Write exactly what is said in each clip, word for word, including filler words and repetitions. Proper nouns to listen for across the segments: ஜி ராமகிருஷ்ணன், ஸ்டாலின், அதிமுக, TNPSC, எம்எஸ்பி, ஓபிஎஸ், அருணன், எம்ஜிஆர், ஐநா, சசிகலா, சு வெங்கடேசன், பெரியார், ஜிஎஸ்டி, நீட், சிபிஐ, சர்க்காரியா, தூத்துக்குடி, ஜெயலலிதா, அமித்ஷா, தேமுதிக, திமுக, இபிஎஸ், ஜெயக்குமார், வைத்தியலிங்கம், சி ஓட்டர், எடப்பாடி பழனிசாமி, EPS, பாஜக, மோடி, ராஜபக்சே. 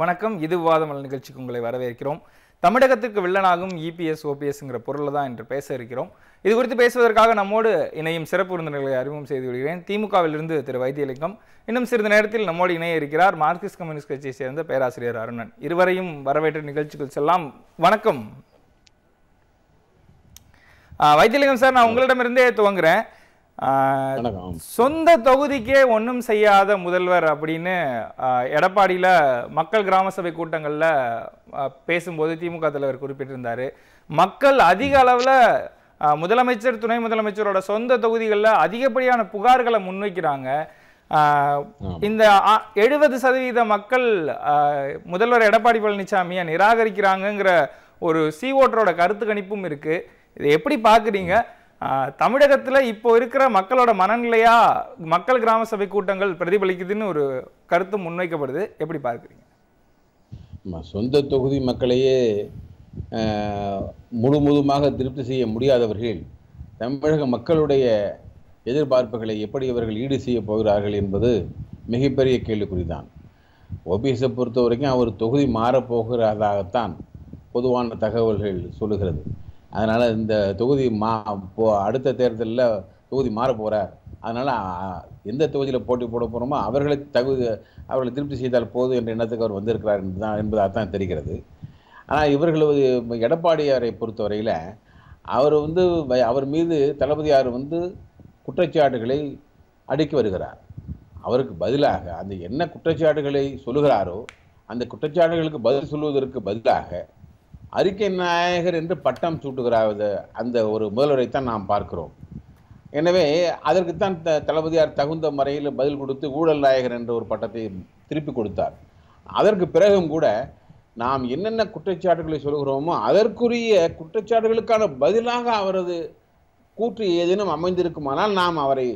வணக்கம் இது வாதமல நிகழ்ச்சிக்கு உங்களை வரவேற்கிறோம் தமிழகத்துக்கு வில்லனாகும் E P S O P Sங்கற பொருளை தான் இன்று பேச இருக்கிறோம் இது குறித்து பேசுவதற்காக நம்மோடு இணையும் சிறப்பு விருந்தினர்களை அறிமுகம் செய்து விடுகிறேன் திமுகவிலிருந்து திரு வைத்தியலிங்கம் இன்னும் சிறிது நேரத்தில் நம்மோடு இணைய இருக்கிறார் மார்க்சிஸ்ட் கம்யூனிஸ்ட் கட்சியை சேர்ந்த பேராசிரியர் அருணன் இருவரையும் வரவேற்று நிகழ்ச்சிக்கு செல்லாம் வணக்கம் வைத்தியலிங்கம் சார் நான் உங்களிடமிருந்தே துவங்குறேன் சொந்த தொகுதிக்கே ஒண்ணும் செய்யாத முதல்வர் அப்படின்னு எடப்பாடியில மக்கள் கிராம சபை கூட்டங்கள்ல பேசும்போது திமுக தலைவர் குறிப்பிட்டிருந்தாரு மக்கள் அதிக அளவுல முதலமைச்சர் துணை முதலமைச்சரோட சொந்த தொகுதிகள்ல அதிகப்படியான புகார்களை முன்வைக்கிறாங்க இந்த எழுபது சதவீத மக்கள் முதல்வர் எடப்பாடி பழனிசாமியை நிராகரிக்கிறாங்கிற ஒரு சீவோட்டரோட கருத்து கணிப்பும் இருக்கு இதை எப்படி பாக்குறீங்க தமிழகத்துல இப்போ இருக்கிற மக்களோட மனநிலையா மக்கள் கிராம சபை கூட்டங்கள் பிரதிபலிக்குதுன்னு ஒரு கருத்து முன்வைக்கப்படுது எப்படி பார்க்குறீங்க சொந்த தொகுதி மக்களையே முழு முழுமாக திருப்தி செய்ய முடியாதவர்கள் தமிழக மக்களுடைய எதிர்பார்ப்புகளை எப்படி இவர்கள் ஈடு செய்ய போகிறார்கள் என்பது மிகப்பெரிய கேள்விக்குறிதான் ஓபிஎஸை பொறுத்த வரைக்கும் அவர் தொகுதி மாறப்போகிறதாகத்தான் பொதுவான தகவல்கள் சொல்லுகிறது அதனால் இந்த தொகுதி மா அடுத்த தேர்தலில் தொகுதி மாற போகிறார் அதனால் எந்த தொகுதியில் போட்டி போட போகிறோமோ அவர்களை தகுதி அவர்களை திருப்தி செய்தால் போதும் என்ற எண்ணத்துக்கு அவர் வந்திருக்கிறார் என்பதுதான் என்பதாக தான் தெரிகிறது ஆனால் இவர்கள் எடப்பாடியாரை பொறுத்தவரையில் அவர் வந்து அவர் மீது தளபதியார் வந்து குற்றச்சாட்டுகளை அடுக்கி வருகிறார் அவருக்கு பதிலாக அந்த என்ன குற்றச்சாட்டுகளை சொல்லுகிறாரோ அந்த குற்றச்சாட்டுகளுக்கு பதில் சொல்லுவதற்கு பதிலாக அறிக்கை நாயகர் என்று பட்டம் சூட்டுகிறாவது அந்த ஒரு முதல்வரைத்தான் நாம் பார்க்கிறோம் எனவே அதற்குத்தான் த தளபதியார் தகுந்த முறையில் பதில் கொடுத்து ஊழல் நாயகர் என்ற ஒரு பட்டத்தை திருப்பி கொடுத்தார் அதற்கு பிறகும் கூட நாம் என்னென்ன குற்றச்சாட்டுகளை சொல்கிறோமோ அதற்குரிய குற்றச்சாட்டுகளுக்கான பதிலாக அவரது கூற்று ஏதேனும் அமைந்திருக்குமானால் நாம் அவரை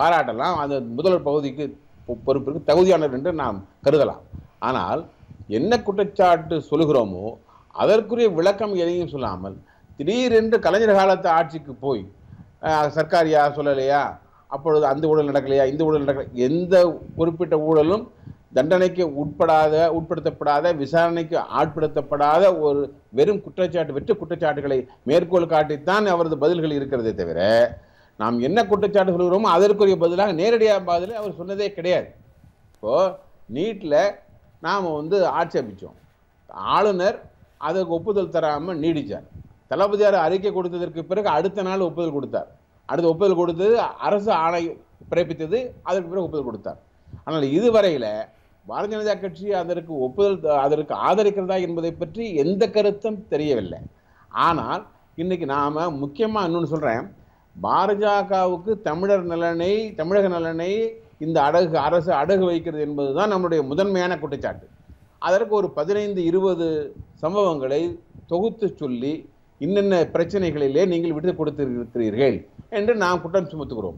பாராட்டலாம் அந்த முதல்வர் பகுதிக்கு பொறுப்பிற்கு தகுதியானவர் என்று நாம் கருதலாம் ஆனால் என்ன குற்றச்சாட்டு சொல்கிறோமோ அதற்குரிய விளக்கம் எதையும் சொல்லாமல் திடீரென்று கலைஞர் காலத்து ஆட்சிக்கு போய் சர்க்காரியா சொல்லலையா அப்பொழுது அந்த ஊழல் நடக்கலையா இந்த ஊழல் நடக்கல எந்த குறிப்பிட்ட ஊழலும் தண்டனைக்கு உட்படாத உட்படுத்தப்படாத விசாரணைக்கு ஆட்படுத்தப்படாத ஒரு வெறும் குற்றச்சாட்டு வெற்று குற்றச்சாட்டுகளை மேற்கோள் காட்டித்தான் அவரது பதில்கள் இருக்கிறதே தவிர நாம் என்ன குற்றச்சாட்டு சொல்கிறோமோ அதற்குரிய பதிலாக நேரடியாக பதில் அவர் சொன்னதே கிடையாது இப்போது நீட்டில் நாம் வந்து ஆட்சேபித்தோம் ஆளுநர் அதற்கு ஒப்புதல் தராமல் நீடித்தார் தளபதியார் அறிக்கை கொடுத்ததற்கு பிறகு அடுத்த நாள் ஒப்புதல் கொடுத்தார் அடுத்த ஒப்புதல் கொடுத்தது அரசு ஆணை பிறப்பித்தது அதற்கு பிறகு ஒப்புதல் கொடுத்தார் ஆனால் இதுவரையில் பாரதிய ஜனதா கட்சி அதற்கு ஒப்புதல் அதற்கு ஆதரிக்கிறதா என்பதை பற்றி எந்த கருத்தும் தெரியவில்லை ஆனால் இன்றைக்கி நாம் முக்கியமாக இன்னொன்று சொல்கிறேன் பாஜகவுக்கு தமிழர் நலனை தமிழக நலனை இந்த அடகு அரசு அடகு வைக்கிறது என்பது தான் நம்முடைய முதன்மையான குற்றச்சாட்டு அதற்கு ஒரு பதினைந்து இருபது சம்பவங்களை தொகுத்து சொல்லி இன்னென்ன பிரச்சனைகளிலே நீங்கள் விட்டு கொடுத்திருக்கிறீர்கள் என்று நாம் குற்றம் சுமத்துகிறோம்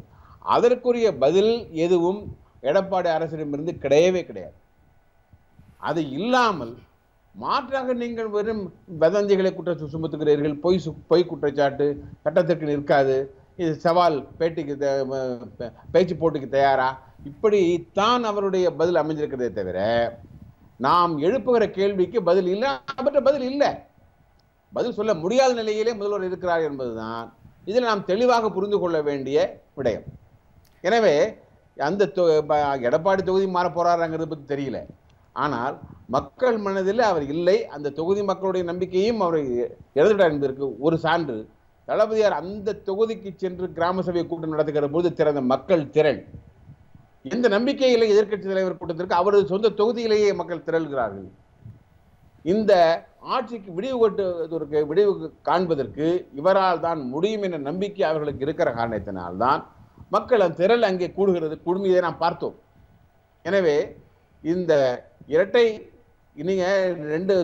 அதற்குரிய பதில் எதுவும் எடப்பாடி அரசிடமிருந்து கிடையவே கிடையாது அது இல்லாமல் மாற்றாக நீங்கள் வெறும் வதந்திகளை குற்றம் சுமத்துகிறீர்கள் பொய் பொய் குற்றச்சாட்டு சட்டத்திற்கு நிற்காது இது சவால் பேட்டிக்கு பேச்சு போட்டிக்கு தயாரா இப்படி தான் அவருடைய பதில் அமைஞ்சிருக்கிறதே தவிர நாம் எழுப்புகிற கேள்விக்கு பதில் இல்லை அவற்ற பதில் இல்லை பதில் சொல்ல முடியாத நிலையிலே முதல்வர் இருக்கிறார் என்பதுதான் இதில் நாம் தெளிவாக புரிந்து கொள்ள வேண்டிய விடயம் எனவே அந்த எடப்பாடி தொகுதி மாற போறாருங்கிறது பற்றி தெரியல ஆனால் மக்கள் மனதில் அவர் இல்லை அந்த தொகுதி மக்களுடைய நம்பிக்கையும் அவரை எழுதிட்டார் என்பதற்கு ஒரு சான்று தளபதியார் அந்த தொகுதிக்கு சென்று கிராம சபை கூட்டம் நடத்துகிற போது திறந்த மக்கள் திரள் எந்த நம்பிக்கையில் எதிர்கட்சி தலைவர் கூட்டத்திற்கு அவரது சொந்த தொகுதியிலேயே மக்கள் திரள்கிறார்கள் இந்த ஆட்சிக்கு விடிவு கொட்டுவதற்கு விடிவு காண்பதற்கு இவரால் தான் முடியும் என்ற நம்பிக்கை அவர்களுக்கு இருக்கிற காரணத்தினால்தான் மக்கள் அந்த திரள் அங்கே கூடுகிறது குடும்பியதை நாம் பார்த்தோம் எனவே இந்த இரட்டை நீங்கள் ரெண்டு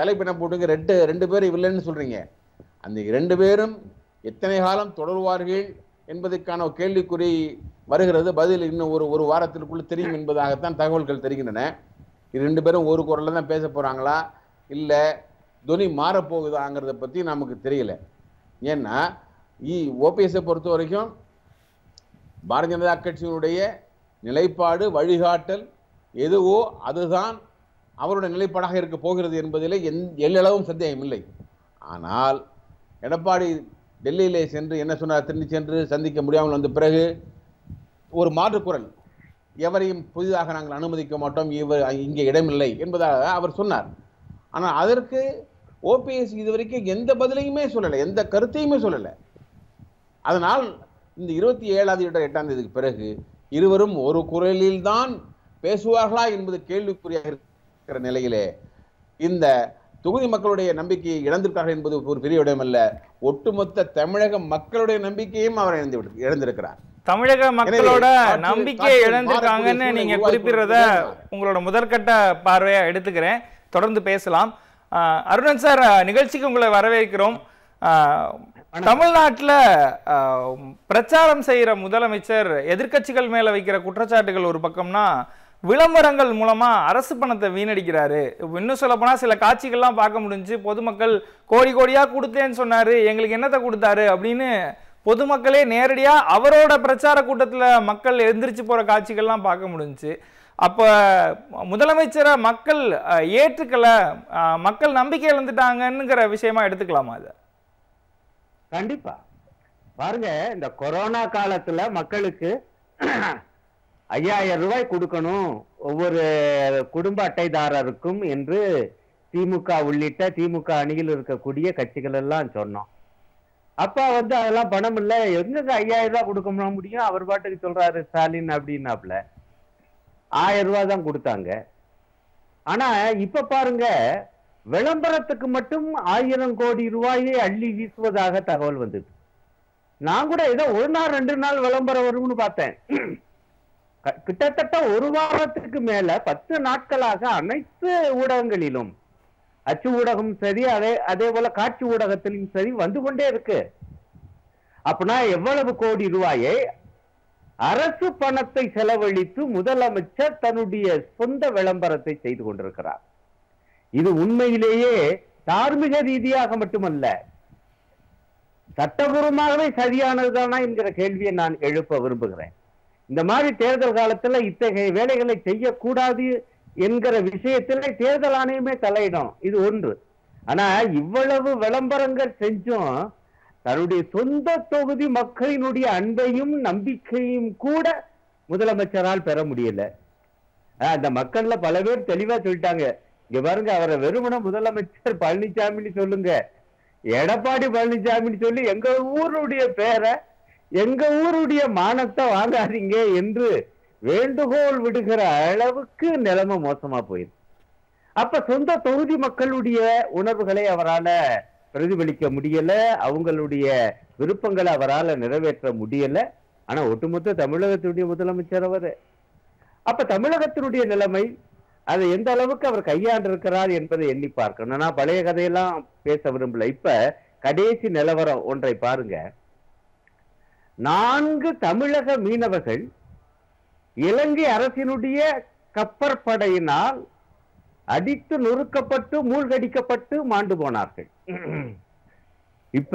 தலைப்பின போட்டுங்க ரெண்டு ரெண்டு பேரும் இல்லைன்னு சொல்கிறீங்க அந்த இரண்டு பேரும் எத்தனை காலம் தொடர்வார்கள் என்பதற்கான கேள்விக்குறி வருகிறது பதில் இன்னும் ஒரு ஒரு வாரத்திற்குள்ளே தெரியும் என்பதாகத்தான் தகவல்கள் தெரிகின்றன இது ரெண்டு பேரும் ஒரு குரலில் தான் பேச போகிறாங்களா இல்லை துணி மாறப்போகுதாங்கிறத பற்றி நமக்கு தெரியல ஏன்னா இ ஓபிஎஸை பொறுத்த வரைக்கும் பாரதிய ஜனதா கட்சியினுடைய நிலைப்பாடு வழிகாட்டல் எதுவோ அதுதான் அவருடைய நிலைப்பாடாக இருக்க போகிறது என்பதிலே எல்லளவும் சந்தேகம் இல்லை. ஆனால் எடப்பாடி டெல்லியிலே சென்று என்ன சொன்னார், திரும்பி சென்று சந்திக்க முடியாமல் வந்த பிறகு ஒரு மாற்றுக்குரல், எவரையும் புதிதாக நாங்கள் அனுமதிக்க மாட்டோம், இவர் இங்கே இடமில்லை என்பதாக அவர் சொன்னார். ஆனால் அதற்கு ஓபிஎஸ் இதுவரைக்கும் எந்த பதிலையுமே சொல்லலை, எந்த கருத்தையுமே சொல்லலை. அதனால் இந்த இருபத்தி ஏழாவது எட்டு எட்டாம் தேதிக்கு பிறகு இருவரும் ஒரு குரலில்தான் பேசுவார்களா என்பது கேள்விக்குறியாக இருக்கிற நிலையிலே இந்த தொகுதி மக்களுடைய நம்பிக்கையை இழந்திருக்கிறார்கள் என்பது ஒரு பெரிய விடயமல்ல, ஒட்டுமொத்த தமிழக மக்களுடைய நம்பிக்கையும் அவர் இழந்து இழந்திருக்கிறார். தமிழக மக்களோட நம்பிக்கையை இழந்திருக்காங்கன்னு நீங்க குறிப்பிடுறத உங்களோட முதற்கட்ட பார்வையா எடுத்துக்கிறேன். தொடர்ந்து பேசலாம். அருணன் சார், நிகழ்ச்சிக்கு உங்களை வரவேற்கிறோம். தமிழ்நாட்டில் பிரச்சாரம் செய்கிற முதலமைச்சர் எதிர்க்கட்சிகள் மேலே வைக்கிற குற்றச்சாட்டுகள் ஒரு பக்கம்னா, விளம்பரங்கள் மூலமாக அரசு பணத்தை வீணடிக்கிறாரு. இன்னும் சொல்ல போனால் சில காட்சிகள்லாம் பார்க்க முடிஞ்சு, பொதுமக்கள் கோடி கோடியாக கொடுத்தேன்னு சொன்னார், எங்களுக்கு என்னத்தை கொடுத்தாரு அப்படின்னு பொதுமக்களே நேரடியாக அவரோட பிரச்சார கூட்டத்தில் மக்கள் எந்திரிச்சு போகிற காட்சிகள்லாம் பார்க்க முடிஞ்சு. அப்போ முதலமைச்சரை மக்கள் ஏற்றுக்கலை, மக்கள் நம்பிக்கை இழந்துட்டாங்கன்னுங்கிற விஷயமா எடுத்துக்கலாமா? அதை கண்டிப்பா பாருங்க, இந்த கொரோனா காலத்துல மக்களுக்கு ஐயாயிரம் ரூபாய் கொடுக்கணும் ஒவ்வொரு குடும்ப அட்டைதாரருக்கும் என்று திமுக உள்ளிட்ட திமுக அணியில் இருக்கக்கூடிய கட்சிகள் எல்லாம் சொன்னோம். அப்பா வந்து அதெல்லாம் பணம் இல்லை, எங்க ஐயாயிரம் ரூபாய் கொடுக்க முடியும், அவர் பாட்டுக்கு சொல்றாரு ஸ்டாலின் அப்படின்னாப்ல. ஆயிரம் ரூபாய் தான் கொடுத்தாங்க. ஆனா இப்ப பாருங்க, விளம்பரத்துக்கு மட்டும் ஆயிரம் கோடி ரூபாயை அள்ளி வீசுவதாக தகவல் வந்தது. நான் கூட ஏதோ ஒரு நாள் ரெண்டு நாள் விளம்பரம் வரும்னு பார்த்தேன். கிட்டத்தட்ட ஒரு வாரத்துக்கு மேல பத்து நாட்களாக அனைத்து ஊடகங்களிலும், அச்சு ஊடகம் சரி, அதே அதே போல காட்சி ஊடகத்திலும் சரி, வந்து கொண்டே இருக்கு. அப்படின்னா எவ்வளவு கோடி ரூபாயை அரசு பணத்தை செலவழித்து முதலமைச்சர் தன்னுடைய சொந்த விளம்பரத்தை செய்து கொண்டிருக்கிறார். இது உண்மையிலேயே தார்மீக ரீதியாக மட்டுமல்ல, சட்டபூர்வமாகவே சரியானதுதானா என்கிற கேள்வியை நான் எழுப்ப விரும்புகிறேன். இந்த மாதிரி தேர்தல் காலத்துல இத்தகைய வேலைகளை செய்யக்கூடாது என்கிற விஷயத்துல தேர்தல் ஆணையமே தலையிடும், இது ஒன்று. ஆனா இவ்வளவு விளம்பரங்கள் செஞ்சும் தன்னுடைய சொந்த தொகுதி மக்களினுடைய அன்பையும் நம்பிக்கையும் கூட முதலமைச்சரால் பெற முடியல. அந்த மக்கள்ல பல பேர் தெளிவா சொல்லிட்டாங்க, இங்க பாருங்க, அவரை வெறுமன முதலமைச்சர் பழனிசாமின்னு சொல்லுங்க, எடப்பாடி பழனிசாமின்னு சொல்லி எங்க ஊருடைய பேரை, எங்க ஊருடைய மானத்தை வாங்காதீங்க என்று வேண்டுகோள் விடுகிற அளவுக்கு நிலைமை மோசமா போயிருக்கு. அப்ப சொந்த தொகுதி மக்களுடைய உணர்வுகளை அவரால் பிரதிபலிக்க முடியல, அவங்களுடைய விருப்பங்களை அவரால் நிறைவேற்ற முடியல. ஆனா ஒட்டுமொத்த தமிழகத்தினுடைய முதலமைச்சர் அவர். அப்ப தமிழகத்தினுடைய நிலைமை அதை எந்த அளவுக்கு அவர் கையாண்டிருக்கிறார் என்பதை எண்ணி பார்க்கணும். நான் பழைய கதையெல்லாம் பேச விரும்பல. இப்ப கடைசி நிலவரம் ஒன்றை பாருங்க. நான்கு தமிழக மீனவர்கள் இலங்கை அரசினுடைய கப்பற்படையினால் அடித்து நொறுக்கப்பட்டு மூழ்கடிக்கப்பட்டு மாண்டு போனார்கள். இப்ப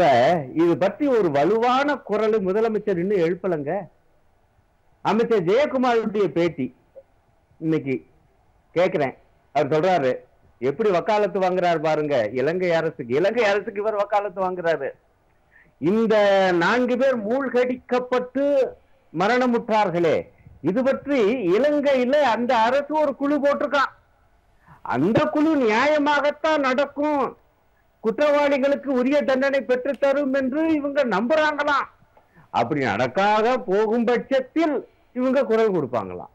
இது பற்றி ஒரு வலுவான குரல் முதலமைச்சர் இன்னும் எழுப்பலங்க. அமைச்சர் ஜெயக்குமாருடைய பேட்டி இன்னைக்கு கேட்கிறேன். அவர் சொல்றாரு, எப்படி வக்காலத்து வாங்குறாரு பாருங்க இலங்கை அரசுக்கு, இலங்கை அரசுக்கு இவர் வக்காலத்து வாங்குறாரு. இந்த நான்கு பேர் மூழ்கடிக்கப்பட்டு மரணமுற்றார்களே, இது பற்றி இலங்கையில அந்த அரசு ஒரு குழு போட்டிருக்கான், அந்த குழு நியாயமாகத்தான் நடக்கும், குற்றவாளிகளுக்கு உரிய தண்டனை பெற்று தரும் என்று இவங்க நம்புறாங்களாம். அப்படி நடக்காக போகும் பட்சத்தில் இவங்க குரல் கொடுப்பாங்களாம்.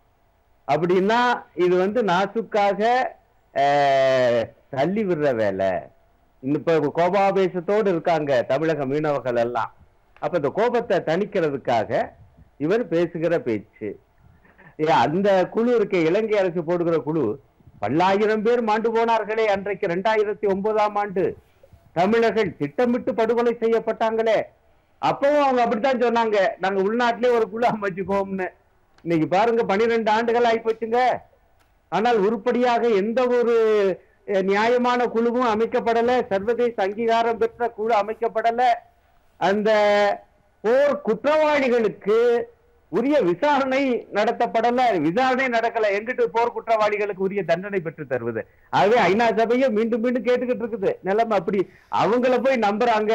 அப்படின்னா இது வந்து நாசுக்காக தள்ளி விடுற வேலை. இப்ப கோபாவேசத்தோடு இருக்காங்க தமிழக மீனவர்கள் எல்லாம். அப்ப இந்த கோபத்தை தணிக்கிறதுக்காக இவர் பேசுகிற பேச்சு. அந்த குழு இருக்க, இலங்கை அரசு போடுகிற குழு, பல்லாயிரம் பேர் மாண்டு போனார்களே அன்றைக்கு இரண்டாயிரத்தி ஒன்பதாம் ஆண்டு தமிழர்கள் திட்டமிட்டு படுகொலை செய்யப்பட்டாங்களே, அப்பவும் அவங்க அப்படித்தான் சொன்னாங்க, நாங்க உள்நாட்டிலே ஒரு குழு அமைச்சுக்கோம்னு. இன்னைக்கு பாருங்க, பனிரெண்டு ஆண்டுகள் ஆயிப்போச்சுங்க. ஆனால் உருப்படியாக எந்த ஒரு நியாயமான குழுவும் அமைக்கப்படலை, சர்வதேச அங்கீகாரம் பெற்ற குழு அமைக்கப்படலை. அந்த போர் குற்றவாளிகளுக்கு उரிய விசாரணை நடத்தப்படல விசாரணை நடக்கல எங்கிட்டு போர் குற்றவாளிகளுக்கு உரிய தண்டனை பெற்று தருவது ஆகவே ஐநா சபையே மீண்டும் மீண்டும் கேட்டுக்கிட்டு இருக்குது நிலைமை அப்படி அவங்கள போய் நம்பறாங்க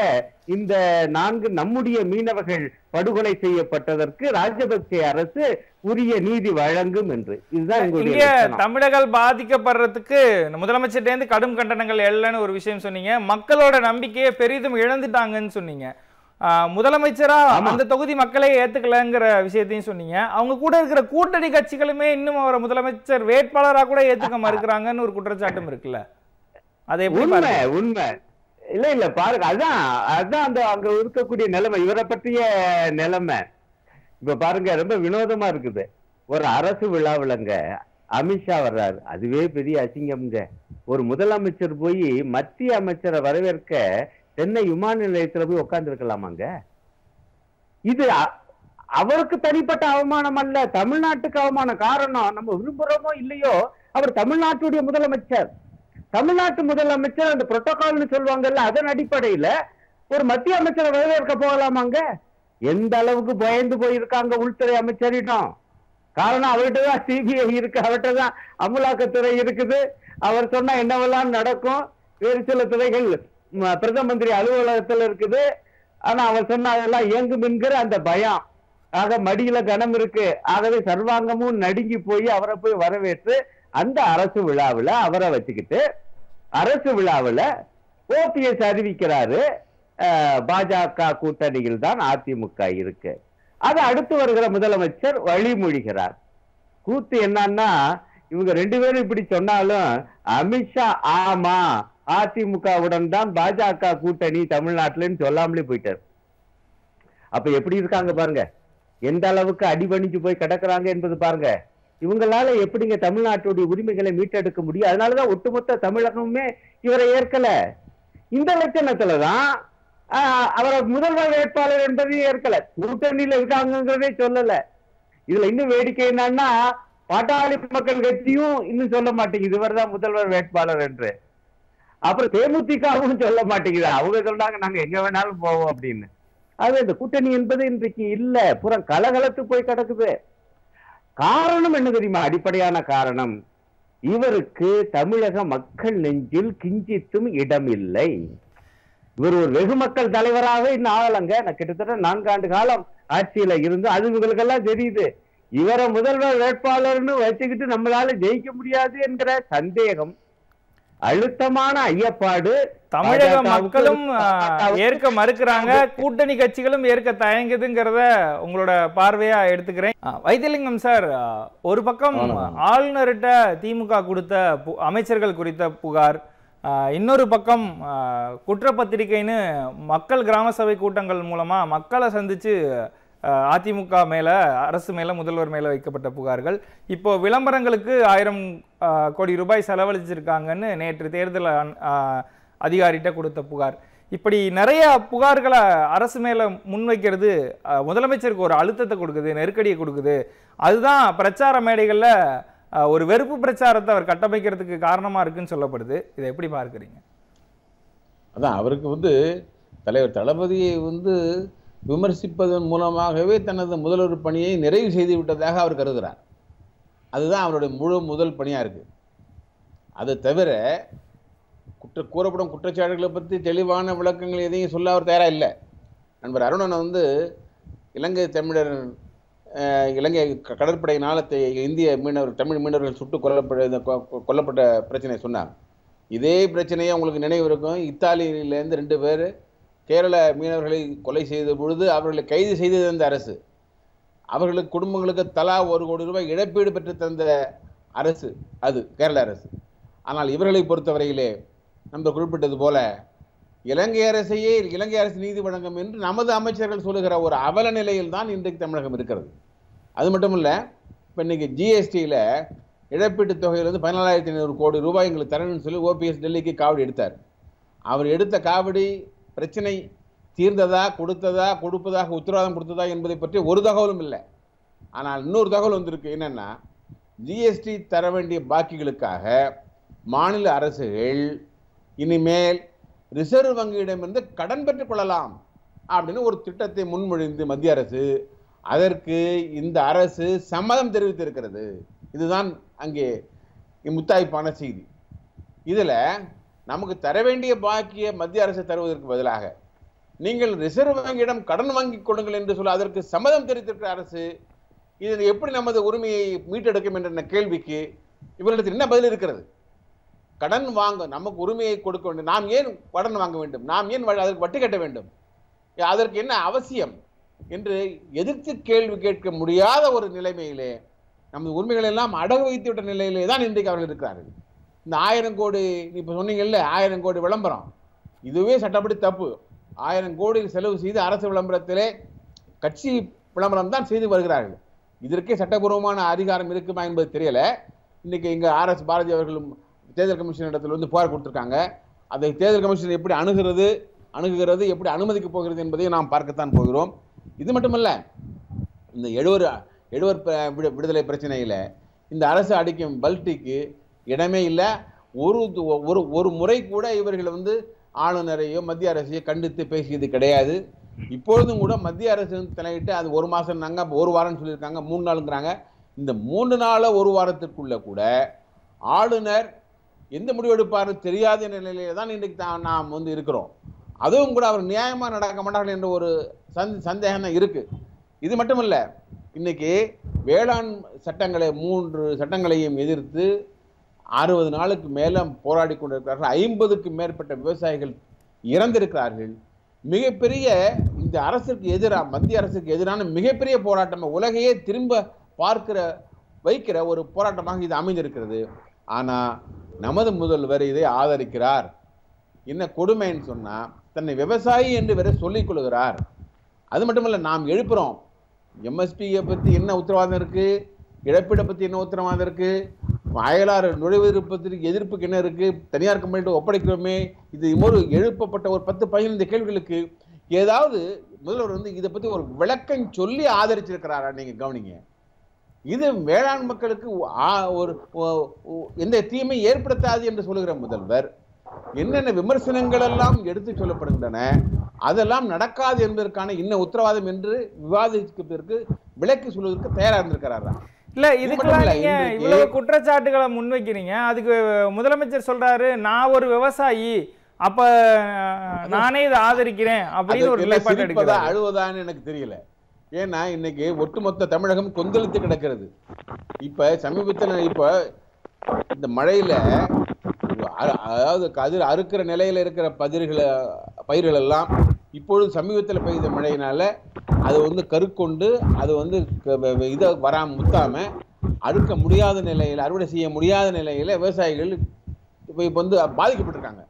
இந்த நான்கு நம்முடைய மீனவர்கள் படுகொலை செய்யப்பட்டதற்கு ராஜபக்சே அரசு உரிய நீதி வழங்கும் என்று இதுதான் இங்க தமிழர்கள் பாதிக்கப்படுறதுக்கு முதலமைச்சர் தேந்து கடும் கண்டனங்கள் எல்லன்னு ஒரு விஷயம் சொன்னீங்க மக்களோட நம்பிக்கையை பெரிதும் இழந்துட்டாங்கன்னு சொன்னீங்க முதலமைச்சரா அந்த தொகுதி மக்களை ஏத்துக்கலங்கற விஷயத்தையும் சொன்னீங்க அவங்க கூட இருக்கிற கூட்டணி கட்சிகளுமே இன்னும் அவரை முதலமைச்சர் வேட்பாளரா கூட ஏத்துக்க மறுக்கறாங்கன்னு ஒரு குற்றச்சாட்டும் இருக்குல்ல அது எப்படி பாருங்க உண்மை இல்ல இல்ல பாருங்க அதான் அதான் அந்த அங்க இருக்கக்கூடிய நிலைமை இவரை பற்றிய நிலைமை இப்ப பாருங்க ரொம்ப வினோதமா இருக்குது ஒரு அரசு விழாவிலங்க அமித்ஷா வர்றாரு அதுவே பெரிய அசிங்கம்ங்க ஒரு முதலமைச்சர் போய் மத்திய அமைச்சரை வரவேற்க சென்னை விமான நிலையத்துல போய் உட்கார்ந்துருக்கலாமாங்க இது அவருக்கு தனிப்பட்ட அவமானம் அல்ல தமிழ்நாட்டுக்கு அவமான காரணம் நம்ம விரும்புறோமோ இல்லையோ அவர் தமிழ்நாட்டுடைய முதலமைச்சர் தமிழ்நாட்டு முதலமைச்சர் அந்த புரோட்டோகால்னு சொல்லுவாங்கல்ல அதன் அடிப்படையில ஒரு மத்திய அமைச்சரை வரவேற்க போகலாமாங்க எந்த அளவுக்கு பயந்து போயிருக்காங்க உள்துறை அமைச்சரிடம் காரணம் அவர்கிட்டதான் சிபிஐ இருக்கு அவர்கிட்டதான் அமலாக்கத்துறை இருக்குது அவர் சொன்னா என்னவெல்லாம் நடக்கும் வேறு சில துறைகள் பிரதம மந்திரி அலுவலகத்தில் இருக்குது ஆனா அவர் சொன்னதெல்லாம் இயங்கும் என்கிற அந்த பயம் ஆக மடியில கனம் இருக்கு ஆகவே சர்வாங்கமும் நடுங்கி போய் அவரை போய் வரவேற்று அந்த அரசு விழாவில் அவரை வச்சுக்கிட்டு அரசு விழாவில் ஓபிஎஸ் அறிவிக்கிறாரு பாஜக கூட்டணியில் தான் அதிமுக இருக்கு அதை அடுத்து வருகிற முதலமைச்சர் வழிமொழிகிறார் கூத்து என்னன்னா இவங்க ரெண்டு பேரும் இப்படி சொன்னாலும் அமித்ஷா ஆமா அதிமுகவுடன் தான் பாஜக கூட்டணி தமிழ்நாட்டிலன்னு சொல்லாமலே போயிட்டார் அப்ப எப்படி இருக்காங்க பாருங்க எந்த அளவுக்கு அடிபணிஞ்சு போய் கிடக்குறாங்க என்பது பாருங்க இவங்களால எப்படிங்க தமிழ்நாட்டுடைய உரிமைகளை மீட்டெடுக்க முடியும் அதனாலதான் ஒட்டுமொத்த தமிழகமுமே இவரை ஏற்கல இந்த லட்சணத்துலதான் அவரை முதல்வர் வேட்பாளர் என்பதையும் ஏற்கல கூட்டணியில இருக்காங்கிறதே சொல்லல இதுல இன்னும் வேடிக்கை என்னன்னா பாட்டாளி மக்கள் கட்சியும் இன்னும் சொல்ல மாட்டேங்குது இவர் தான் முதல்வர் வேட்பாளர் என்று அப்புறம் தேமுதிகவும் சொல்ல மாட்டேங்குது அவங்க சொல்றாங்க நாங்க எங்க வேணாலும் போவோம் அப்படின்னு அது இந்த கூட்டணி என்பது இன்றைக்கு இல்ல புற கலகலத்து போய் கிடக்குது காரணம் என்ன தெரியுமா அடிப்படையான காரணம் இவருக்கு தமிழக மக்கள் நெஞ்சில் கிஞ்சித்தும் இடம் இல்லை இவர் ஒரு வெகு மக்கள் தலைவராக இன்னும் ஆகலங்க நான் கிட்டத்தட்ட நான்காண்டு காலம் ஆட்சியில இருந்து அது இவங்களுக்கெல்லாம் தெரியுது இவரை முதல்வர் வேட்பாளர்னு வச்சுக்கிட்டு நம்மளால ஜெயிக்க முடியாது என்கிற சந்தேகம் அழுத்தமான ஐயப்பாடு தமிழக மக்களும் ஏற்க மறுக்கிறாங்க கூட்டணி கட்சிகளும் ஏற்க தயங்குதுங்கிறத உங்களோட பார்வையா எடுத்துக்கிறேன் வைத்தியலிங்கம் சார் ஒரு பக்கம் ஆளுநர்கிட்ட திமுக கொடுத்த அமைச்சர்கள் குறித்த புகார் இன்னொரு பக்கம் குற்றப்பத்திரிகைன்னு மக்கள் கிராம சபை கூட்டங்கள் மூலமா மக்களை சந்திச்சு அதிமுக மேல அரசு மேல முதல்வர் மேல வைக்கப்பட்ட புகார்கள் இப்போ விளம்பரங்களுக்கு ஆயிரம் கோடி ரூபாய் செலவழிச்சிருக்காங்கன்னு நேற்று தேர்தல் அதிகாரிகிட்ட கொடுத்த புகார் இப்படி நிறைய புகார்களை அரசு மேல முன்வைக்கிறது முதலமைச்சருக்கு ஒரு அழுத்தத்தை கொடுக்குது நெருக்கடியை கொடுக்குது அதுதான் பிரச்சார மேடைகளில் ஒரு வெறுப்பு பிரச்சாரத்தை அவர் கட்டமைக்கிறதுக்கு காரணமா இருக்குன்னு சொல்லப்படுது இதை எப்படி பார்க்குறீங்க அதான் அவருக்கு வந்து தலைவர் தளபதியை வந்து விமர்சிப்பதன் மூலமாகவே தனது முதல்வர் பணியை நிறைவு செய்து விட்டதாக அவர் கருதுகிறார் அதுதான் அவருடைய முழு முதல் பணியாக இருக்குது அது தவிர குற்ற கூறப்படும் குற்றச்சாட்டுகளை பற்றி தெளிவான விளக்கங்கள் எதையும் சொல்ல அவர் தயாராக இல்லை நண்பர் அருணன் வந்து இலங்கை தமிழர் இலங்கை கடற்படை நாளத்தை இந்திய மீனவர் தமிழ் மீனவர்கள் சுட்டு கொல்லப்பட கொல்லப்பட்ட பிரச்சனை சொன்னாங்க இதே பிரச்சனையை உங்களுக்கு நினைவு இருக்கும் இத்தாலியிலேருந்து ரெண்டு பேர் கேரள மீனவர்களை கொலை செய்த பொழுது அவர்களை கைது செய்தது அந்த அரசு அவர்களுக்கு குடும்பங்களுக்கு தலா ஒரு கோடி ரூபாய் இழப்பீடு பெற்று தந்த அரசு அது கேரள அரசு ஆனால் இவர்களை பொறுத்தவரையிலே நம்ம குறிப்பிட்டது போல இலங்கை அரசையே இலங்கை அரசு நீதி வழங்கும் என்று நமது அமைச்சர்கள் சொல்லுகிற ஒரு அவல நிலையில் தான் இன்றைக்கு தமிழகம் இருக்கிறது அது மட்டும் இல்லை இப்போ இன்றைக்கி ஜிஎஸ்டியில் இழப்பீட்டுத் தொகையிலிருந்து பதினாலாயிரத்தி ஐநூறு கோடி ரூபாய் எங்களுக்கு தரணும்னு சொல்லி ஓபிஎஸ் டெல்லிக்கு காவடி எடுத்தார் அவர் எடுத்த காவடி பிரச்சனை தீர்ந்ததா கொடுத்ததா கொடுப்பதாக உத்தரவாதம் கொடுத்ததா என்பதை பற்றி ஒரு தகவலும் இல்லை ஆனால் இன்னொரு தகவல் வந்திருக்கு என்னென்னா ஜிஎஸ்டி தர வேண்டிய பாக்கிகளுக்காக மாநில அரசுகள் இனிமேல் ரிசர்வ் வங்கியிடமிருந்து கடன் பெற்றுக்கொள்ளலாம் அப்படின்னு ஒரு திட்டத்தை முன்மொழிந்து மத்திய அரசு அதற்கு இந்த அரசு சம்மதம் தெரிவித்திருக்கிறது. இதுதான் அங்கே முத்தாய்ப்பான செய்தி. இதில் நமக்கு தர வேண்டிய பாக்கியை மத்திய அரசு தருவதற்கு பதிலாக நீங்கள் ரிசர்வ் வங்கியிடம் கடன் வாங்கிக் கொடுங்கள் என்று சொல்லி அதற்கு சம்மதம் தெரிவித்திருக்கிற அரசு இதில் எப்படி நமது உரிமையை மீட்டெடுக்கும் என்ற கேள்விக்கு இவர்களிடத்தில் என்ன பதில் இருக்கிறது? கடன் வாங்க நமக்கு உரிமையை கொடுக்க வேண்டும். நாம் ஏன் கடன் வாங்க வேண்டும்? நாம் ஏன் அதற்கு வட்டி கட்ட வேண்டும்? அதற்கு என்ன அவசியம் என்று எதிர்த்து கேள்வி கேட்க முடியாத ஒரு நிலைமையிலே நமது உரிமைகள் எல்லாம் அடகு வைத்துவிட்ட நிலையிலே தான் இன்றைக்கு அவர்கள் இருக்கிறார்கள். இந்த ஆயிரம் கோடி இப்போ சொன்னீங்கல்ல, ஆயிரம் கோடி விளம்பரம் இதுவே சட்டப்படி தப்பு. ஆயிரம் கோடி செலவு செய்து அரசு விளம்பரத்திலே கட்சி விளம்பரம் தான் செய்து வருகிறார்கள். இதற்கே சட்டபூர்வமான அதிகாரம் இருக்குமா என்பது தெரியல. இன்றைக்கி இங்கே ஆர் எஸ் பாரதி அவர்களும் தேர்தல் கமிஷன் இடத்துல வந்து புகார் கொடுத்துருக்காங்க. அதை தேர்தல் கமிஷன் எப்படி அணுகிறது அணுகுகிறது எப்படி அனுமதிக்க போகிறது என்பதை நாம் பார்க்கத்தான் போகிறோம். இது மட்டுமல்ல, இந்த எழுவர் எழுவர் விடுதலை பிரச்சனையில் இந்த அரசு அடிக்கும் பல்ட்டிக்கு இடமே இல்லை. ஒரு ஒரு ஒரு முறை கூட இவர்களை வந்து ஆளுநரையோ மத்திய அரசையோ கண்டித்து பேசியது கிடையாது. இப்பொழுதும் கூட மத்திய அரசு தலையிட்டு அது ஒரு மாதம்னாங்க, ஒரு வாரம்னு சொல்லியிருக்காங்க, மூணு நாளுங்கிறாங்க. இந்த மூன்று நாள ஒரு வாரத்திற்குள்ளே கூட ஆளுநர் எந்த முடிவெடுப்பார்னு தெரியாத நிலையிலே தான் இன்றைக்கு தான் நாம் வந்து இருக்கிறோம். அதுவும் கூட அவர் நியாயமாக நடக்க மாட்டார்கள் என்ற ஒரு சந்தி சந்தேகம் தான் இருக்குது. இது மட்டுமில்லை, இன்றைக்கி வேளாண் சட்டங்களை மூன்று சட்டங்களையும் எதிர்த்து அறுபது நாளுக்கு மேலே போராடி கொண்டிருக்கிறார்கள். ஐம்பதுக்கு மேற்பட்ட விவசாயிகள் இறந்திருக்கிறார்கள். மிகப்பெரிய இந்த அரசுக்கு எதிராக மத்திய அரசுக்கு எதிரான மிகப்பெரிய போராட்டமாக உலகையே திரும்ப பார்க்கிற வைக்கிற ஒரு போராட்டமாக இது அமைந்திருக்கிறது. ஆனால் நமது முதல்வர் இதை ஆதரிக்கிறார். என்ன கொடுமைன்னு சொன்னால் தன்னை விவசாயி என்று வேற சொல்லிக் கொள்கிறார். அது மட்டுமல்ல, நாம் எழுப்புகிறோம் எம்எஸ்பியை பற்றி என்ன உத்தரவாதம் இருக்குது, இழப்பீடை பற்றி என்ன உத்தரவாதம் இருக்குது, அயலாறு நுழைவதற்கு எதிர்ப்புக்கு என்ன இருக்குது, தனியார் கம்பெனிட்டு ஒப்படைக்கிறோமே, இது ஒரு எழுப்பப்பட்ட ஒரு பத்து பதினைந்து கேள்விகளுக்கு ஏதாவது முதல்வர் வந்து இதை பற்றி ஒரு விளக்கம் சொல்லி ஆதரிச்சிருக்கிறாரா? நீங்கள் கவனிங்க, இது வேளாண் மக்களுக்கு ஒரு எந்த தீமை ஏற்படுத்தாது என்று சொல்லுகிற முதல்வர் என்னென்ன விமர்சனங்கள் எல்லாம் எடுத்து சொல்லப்படுகின்றன, அதெல்லாம் நடக்காது என்பதற்கான இன்ன உத்தரவாதம் என்று விவாதிப்பதற்கு விளக்கி சொல்வதற்கு தயாராக இருந்திருக்கிறாரா? இல்லை, இதுக்கெல்லாம் நீங்கள் இவ்வளவு குற்றச்சாட்டுகளை முன்வைக்கிறீங்க. அதுக்கு முதலமைச்சர் சொல்கிறாரு நான் ஒரு விவசாயி, அப்போ நானே இதை ஆதரிக்கிறேன் அப்படின்னு ஒரு நிலைப்பாடு எடுக்கிறேன். அழுவதான்னு எனக்கு தெரியல. ஏன்னா இன்னைக்கு ஒட்டுமொத்த தமிழகம் கொந்தளித்து கிடக்கிறது. இப்போ சமீபத்தில் இப்போ இந்த மழையில் அதாவது கதிர் அறுக்கிற நிலையில் இருக்கிற பதிர்களை பயிர்கள் எல்லாம் இப்பொழுது சமீபத்தில் பெய்த மழையினால அது வந்து கருக்கொண்டு அது வந்து இதை வராமல் முத்தாமல் அறுக்க முடியாத நிலையில் அறுவடை செய்ய முடியாத நிலையில் விவசாயிகள் இப்போ இப்போ வந்து பாதிக்கப்பட்டிருக்காங்க.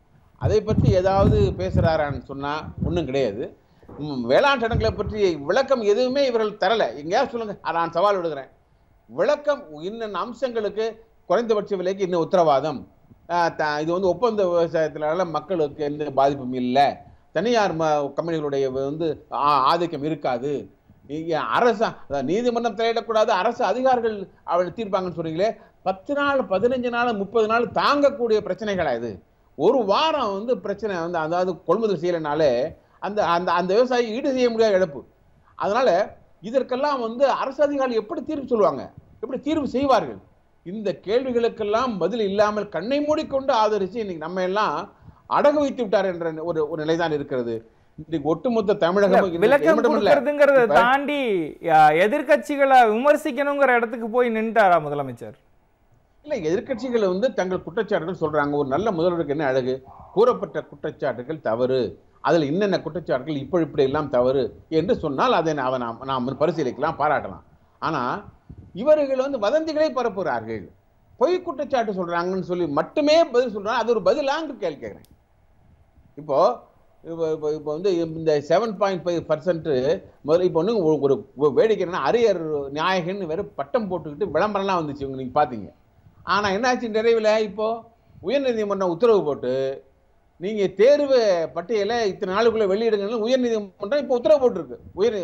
அதை பற்றி ஏதாவது பேசுகிறாரான்னு சொன்னால் ஒன்றும் கிடையாது. வேளாண் சட்டங்களை பற்றி விளக்கம் எதுவுமே இவர்கள் தரலை. எங்கேயாவது சொல்லுங்கள், நான் சவால் விடுகிறேன். விளக்கம் இன்னென்ன அம்சங்களுக்கு குறைந்தபட்ச விலைக்கு இன்னும் உத்தரவாதம், இது வந்து ஒப்பந்த விவசாயத்தினால மக்களுக்கு எந்த பாதிப்பும் இல்லை, தனியார் ம கம்பெனிகளுடைய வந்து ஆதிக்கம் இருக்காது, அரசு நீதிமன்றம் தலையிடக்கூடாது, அரசு அதிகாரிகள் அவள் தீர்ப்பாங்கன்னு சொன்னீங்களே, பத்து நாள் பதினஞ்சு நாள் முப்பது நாள் தாங்கக்கூடிய பிரச்சனைகளாக இது ஒரு வாரம் வந்து பிரச்சனை வந்து அதாவது கொள்முதல் செய்யலைனாலே அந்த அந்த அந்த விவசாயி ஈடு செய்ய முடியாத இழப்பு. அதனால் இதற்கெல்லாம் வந்து அரசு அதிகாரிகள் எப்படி தீர்வு சொல்லுவாங்க, எப்படி தீர்வு செய்வார்கள்? இந்த கேள்விகளுக்கெல்லாம் பதில் இல்லாமல் கண்ணை மூடிக்கொண்டு ஆதரித்து இன்னைக்கு நம்ம எல்லாம் அடகு வைத்து விட்டார் என்ற ஒரு ஒரு நிலைதான் இருக்கிறது. இன்றைக்கு ஒட்டுமொத்த தமிழகம் விளக்கம் கொடுக்கிறதுங்கிறத தாண்டி எதிர்கட்சிகளை விமர்சிக்கணுங்கிற இடத்துக்கு போய் நின்றாரா முதலமைச்சர்? இல்லை, எதிர்கட்சிகளை வந்து தங்கள் குற்றச்சாட்டுகள் சொல்றாங்க. ஒரு நல்ல முதல்வருக்கு என்ன அழகு, கூறப்பட்ட குற்றச்சாட்டுகள் தவறு, அதில் என்னென்ன குற்றச்சாட்டுகள் இப்படி இப்படி எல்லாம் தவறு என்று சொன்னால் அதை நாம் நாம் பரிசீலிக்கலாம், பாராட்டலாம். ஆனால் இவர்கள் வந்து வதந்திகளை பரப்புகிறார்கள், பொய் குற்றச்சாட்டு சொல்கிறாங்கன்னு சொல்லி மட்டுமே பதில் சொல்கிறாங்க. அது ஒரு பதிலாங்க கேள்வி கேட்குறேன். இப்போது இப்போ இப்போ இப்போ வந்து இந்த செவன் பாயிண்ட் ஃபைவ் பர்சன்ட்டு முதல்ல இப்போ ஒன்று ஒரு வேடிக்கைன்னா அரியர் நாயகன்னு வேறு பட்டம் போட்டுக்கிட்டு விளம்பரம்லாம் வந்துச்சு, இவங்க நீங்கள் பார்த்தீங்க. ஆனால் என்னாச்சு நிறைவில், இப்போது உயர்நீதிமன்றம் உத்தரவு போட்டு நீங்கள் தேர்வு பட்டியலை இத்தனை நாளுக்குள்ளே வெளியிடுங்கன்னு உயர்நீதிமன்றம் இப்போ உத்தரவு போட்டிருக்கு. உயர்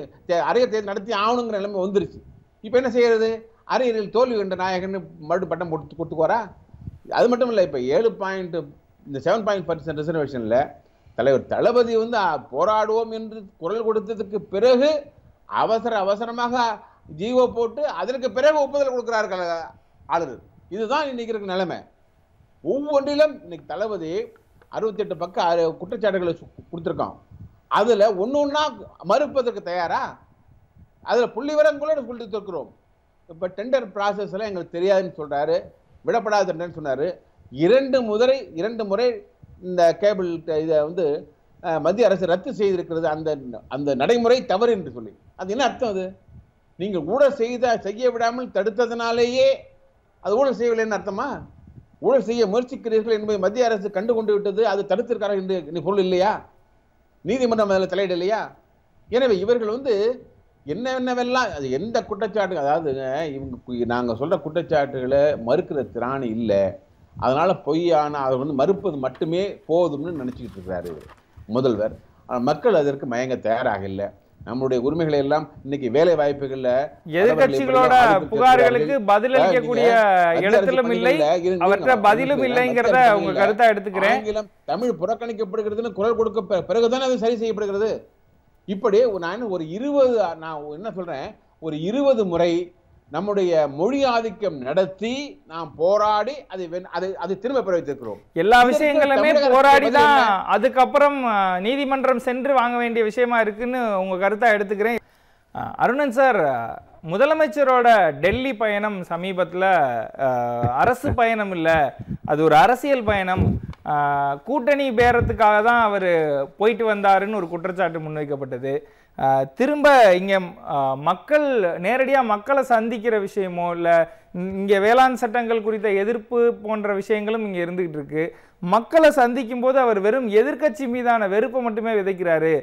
அரியர் தேர்வு நடத்தி ஆகணுங்கிற நிலைமை வந்துருச்சு. இப்போ என்ன செய்கிறது, அரியரில் தோல்வி என்ற நாயகன்னு மறுபடியும் பட்டம் போட்டு கொடுத்துக்கோரா? அது மட்டும் இல்லை, இப்போ ஏழு பாயிண்ட் இந்த செவன் பாயிண்ட் பர்சன்ட் ரிசர்வேஷனில் தலைவர் தளபதி வந்து போராடுவோம் என்று குரல் கொடுத்ததுக்கு பிறகு அவசர அவசரமாக ஜீவோ போட்டு அதற்கு பிறகு ஒப்புதல் கொடுக்கிறார்கள் ஆளுநர். இதுதான் இன்னைக்கு இருக்கிற நிலைமை. ஒவ்வொன்றிலும் இன்னைக்கு தளபதி அறுபத்தி எட்டு பக்கம் குற்றச்சாட்டுகளை கொடுத்துருக்கான். அதில் ஒன்று ஒன்றா மறுப்பதற்கு தயாரா? அதில் புள்ளி விவரங்களோடு கொடுத்துருக்கிறோம். இப்போ டெண்டர் ப்ராசஸ்லாம் எங்களுக்கு தெரியாதுன்னு சொல்கிறாரு, விடப்படாத டெண்டர்னு சொன்னார். இரண்டு முறை இரண்டு முறை இந்த கேபிள் இதை வந்து மத்திய அரசு ரத்து செய்திருக்கிறது, அந்த அந்த நடைமுறை தவறு என்று சொல்லி. அது என்ன அர்த்தம்? அது நீங்கள் ஊழல் செய்த செய்ய விடாமல் தடுத்ததுனாலேயே அது ஊழல் செய்யவில்லைன்னு அர்த்தமா? ஊழல் செய்ய முயற்சிக்கிறீர்கள் என்பதை மத்திய அரசு கண்டு கொண்டு விட்டது, அது தடுத்திருக்கார்கள் என்று பொருள் இல்லையா? நீதிமன்றம் அதில் தலையிடலையா? எனவே இவர்கள் வந்து என்னென்னவெல்லாம் அது எந்த குற்றச்சாட்டு, அதாவது இவங்க நாங்கள் சொல்கிற குற்றச்சாட்டுகளை மறுக்கிற திராணி இல்லை, அதனால் பொய்யான அதை வந்து மறுப்பது மட்டுமே போதும்னு நினச்சிக்கிட்டு இருக்கிறாரு முதல்வர். மக்கள் அதற்கு மயங்க தயாராக இல்லை. நம்மளுடைய உரிமைகளை எல்லாம் இன்னைக்கு வேலை வாய்ப்புகளில் எதிர்கட்சிகளோட புகார்களுக்கு பதிலளிக்கக்கூடிய இடத்திலும் இல்லை, அவற்ற பதிலும் இல்லைங்கிறத உங்க கருத்தா எடுத்துக்கிறேன். ஆங்கிலம் தமிழ் புறக்கணிக்கப்படுகிறதுன்னு குரல் கொடுக்க பிறகுதான் அது சரி செய்யப்படுகிறது. இப்படி நான் ஒரு இருபது நான் என்ன சொல்றேன், ஒரு இருபது முறை நம்முடைய மொழி ஆதிக்கம் நடத்தி நாம் போராடி அதை அதை திரும்ப பெற வைத்திருக்கிறோம். எல்லா விஷயங்களுமே போராடி தான் அதுக்கப்புறம் நீதிமன்றம் சென்று வாங்க வேண்டிய விஷயமா இருக்குன்னு உங்க கருத்தா எடுத்துக்கிறேன். அருணன் சார், முதலமைச்சரோட டெல்லி பயணம் சமீபத்தில் அரசு பயணம் இல்லை, அது ஒரு அரசியல் பயணம், கூட்டணி பேரத்துக்காக தான் அவர் போயிட்டு வந்தாருன்னு ஒரு குற்றச்சாட்டு முன்வைக்கப்பட்டது. திரும்ப இங்கே மக்கள் நேரடியாக மக்களை சந்திக்கிற விஷயமோ இல்லை, இங்கே வேளாண் சட்டங்கள் குறித்த எதிர்ப்பு போன்ற விஷயங்களும் இங்கே இருந்துகிட்டு இருக்கு. மக்களை சந்திக்கும் போது அவர் வெறும் எதிர்க்கட்சி மீதான வெறுப்பை மட்டுமே விதைக்கிறாரு.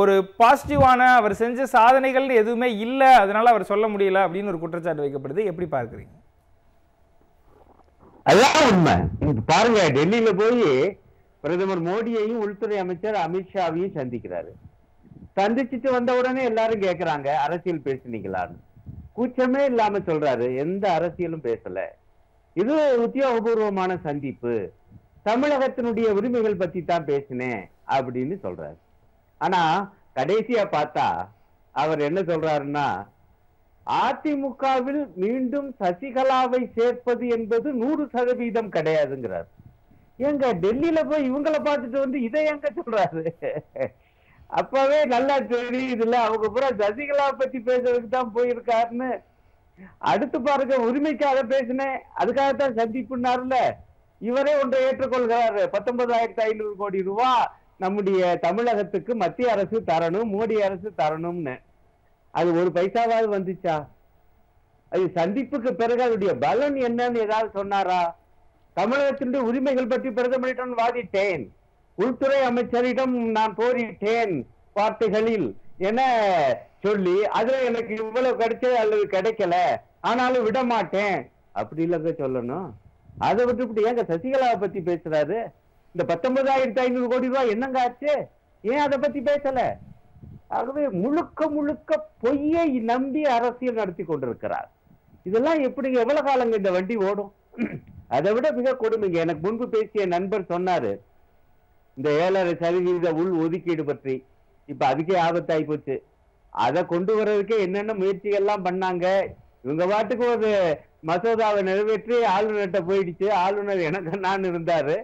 ஒரு பாசிட்டிவான அவர் செஞ்ச சாதனைகள் எதுவுமே இல்லை, அதனால அவர் சொல்ல முடியல அப்படின்னு ஒரு குற்றச்சாட்டு வைக்கப்படுது. எப்படி பார்க்குறீங்க? அதான் உண்மை. பாருங்க, டெல்லியில போய் பிரதமர் மோடியையும் உள்துறை அமைச்சர் அமித்ஷாவையும் சந்திக்கிறாரு. சந்திச்சுட்டு வந்த உடனே எல்லாரும் கேட்கறாங்க அரசியல் பேசுனீங்களான்னு. கூச்சமே இல்லாம சொல்றாரு, எந்த அரசியலும் பேசல, இது உத்தியோகபூர்வமான சந்திப்பு, தமிழகத்தினுடைய உரிமைகள் பத்தி தான் பேசினேன் அப்படின்னு சொல்றாரு. ஆனா கடைசியா பார்த்தா அவர் என்ன சொல்றாருன்னா, அதிமுகவில் மீண்டும் சசிகலாவை சேர்ப்பது என்பது நூறு சதவீதம் கிடையாதுங்கிறார். எங்க டெல்லியில போய் இவங்களை பார்த்துட்டு வந்து இதை எங்க சொல்றாரு? அப்பவே நல்லா தெரியுதுல, அவங்க பூரா சசிகலா பத்தி பேசுறதுக்கு தான் போயிருக்காருன்னு. அடுத்து பாருங்க, உரிமைக்காக பேசினேன், அதுக்காகத்தான் சந்திப்புன்னாருல, இவரே ஒன்றை ஏற்றுக்கொள்கிறாரு, பத்தொன்பதாயிரத்தி ஐநூறு கோடி ரூபாய் நம்முடைய தமிழகத்துக்கு மத்திய அரசு தரணும், மோடி அரசு தரணும்னு. அது ஒரு பைசாவாவது வந்துச்சா? அது சந்திப்புக்கு பிறகு அதனுடைய பலன் என்னன்னு ஏதாவது சொன்னாரா? தமிழகத்தினுடைய உரிமைகள் பற்றி பிரதமரிடம் வாதிட்டேன், உள்துறை அமைச்சரிடம் நான் போரிட்டேன் வார்த்தைகளில் என சொல்லி, அதுல எனக்கு இவ்வளவு கிடைச்சது அல்லது கிடைக்கல, ஆனாலும் விட மாட்டேன் அப்படி இல்லங்க சொல்லணும். அதை விட்டுவிட்டு ஏங்க சசிகலாவை பத்தி பேசுறாரு? இந்த பத்தொன்பதாயிரத்தி ஐநூறு கோடி ரூபாய் என்னங்க ஆச்சு? ஏன் அதை பத்தி பேசல? ஆகவே முழுக்க முழுக்க பொய்யை நம்பி அரசியல் நடத்தி கொண்டிருக்கிறார். இதெல்லாம் எப்படி எவ்வளவு காலங்க இந்த வண்டி ஓடும்? அதை விட மிக கொடுமைங்க, எனக்கு முன்பு பேசிய நண்பர் சொன்னாரு, இந்த ஏழரை சதவீத உள் ஒதுக்கீடு பற்றி இப்ப அதுக்கே ஆபத்தாகி போச்சு, அதை கொண்டு வர்றதுக்கே என்னென்ன முயற்சிகள்லாம் பண்ணாங்க, இவங்க பாட்டுக்கு ஒரு மசோதாவை நிறைவேற்றி ஆளுநர்கிட்ட போயிடுச்சு, ஆளுநர் எனக்கு நான் இருந்தாரு,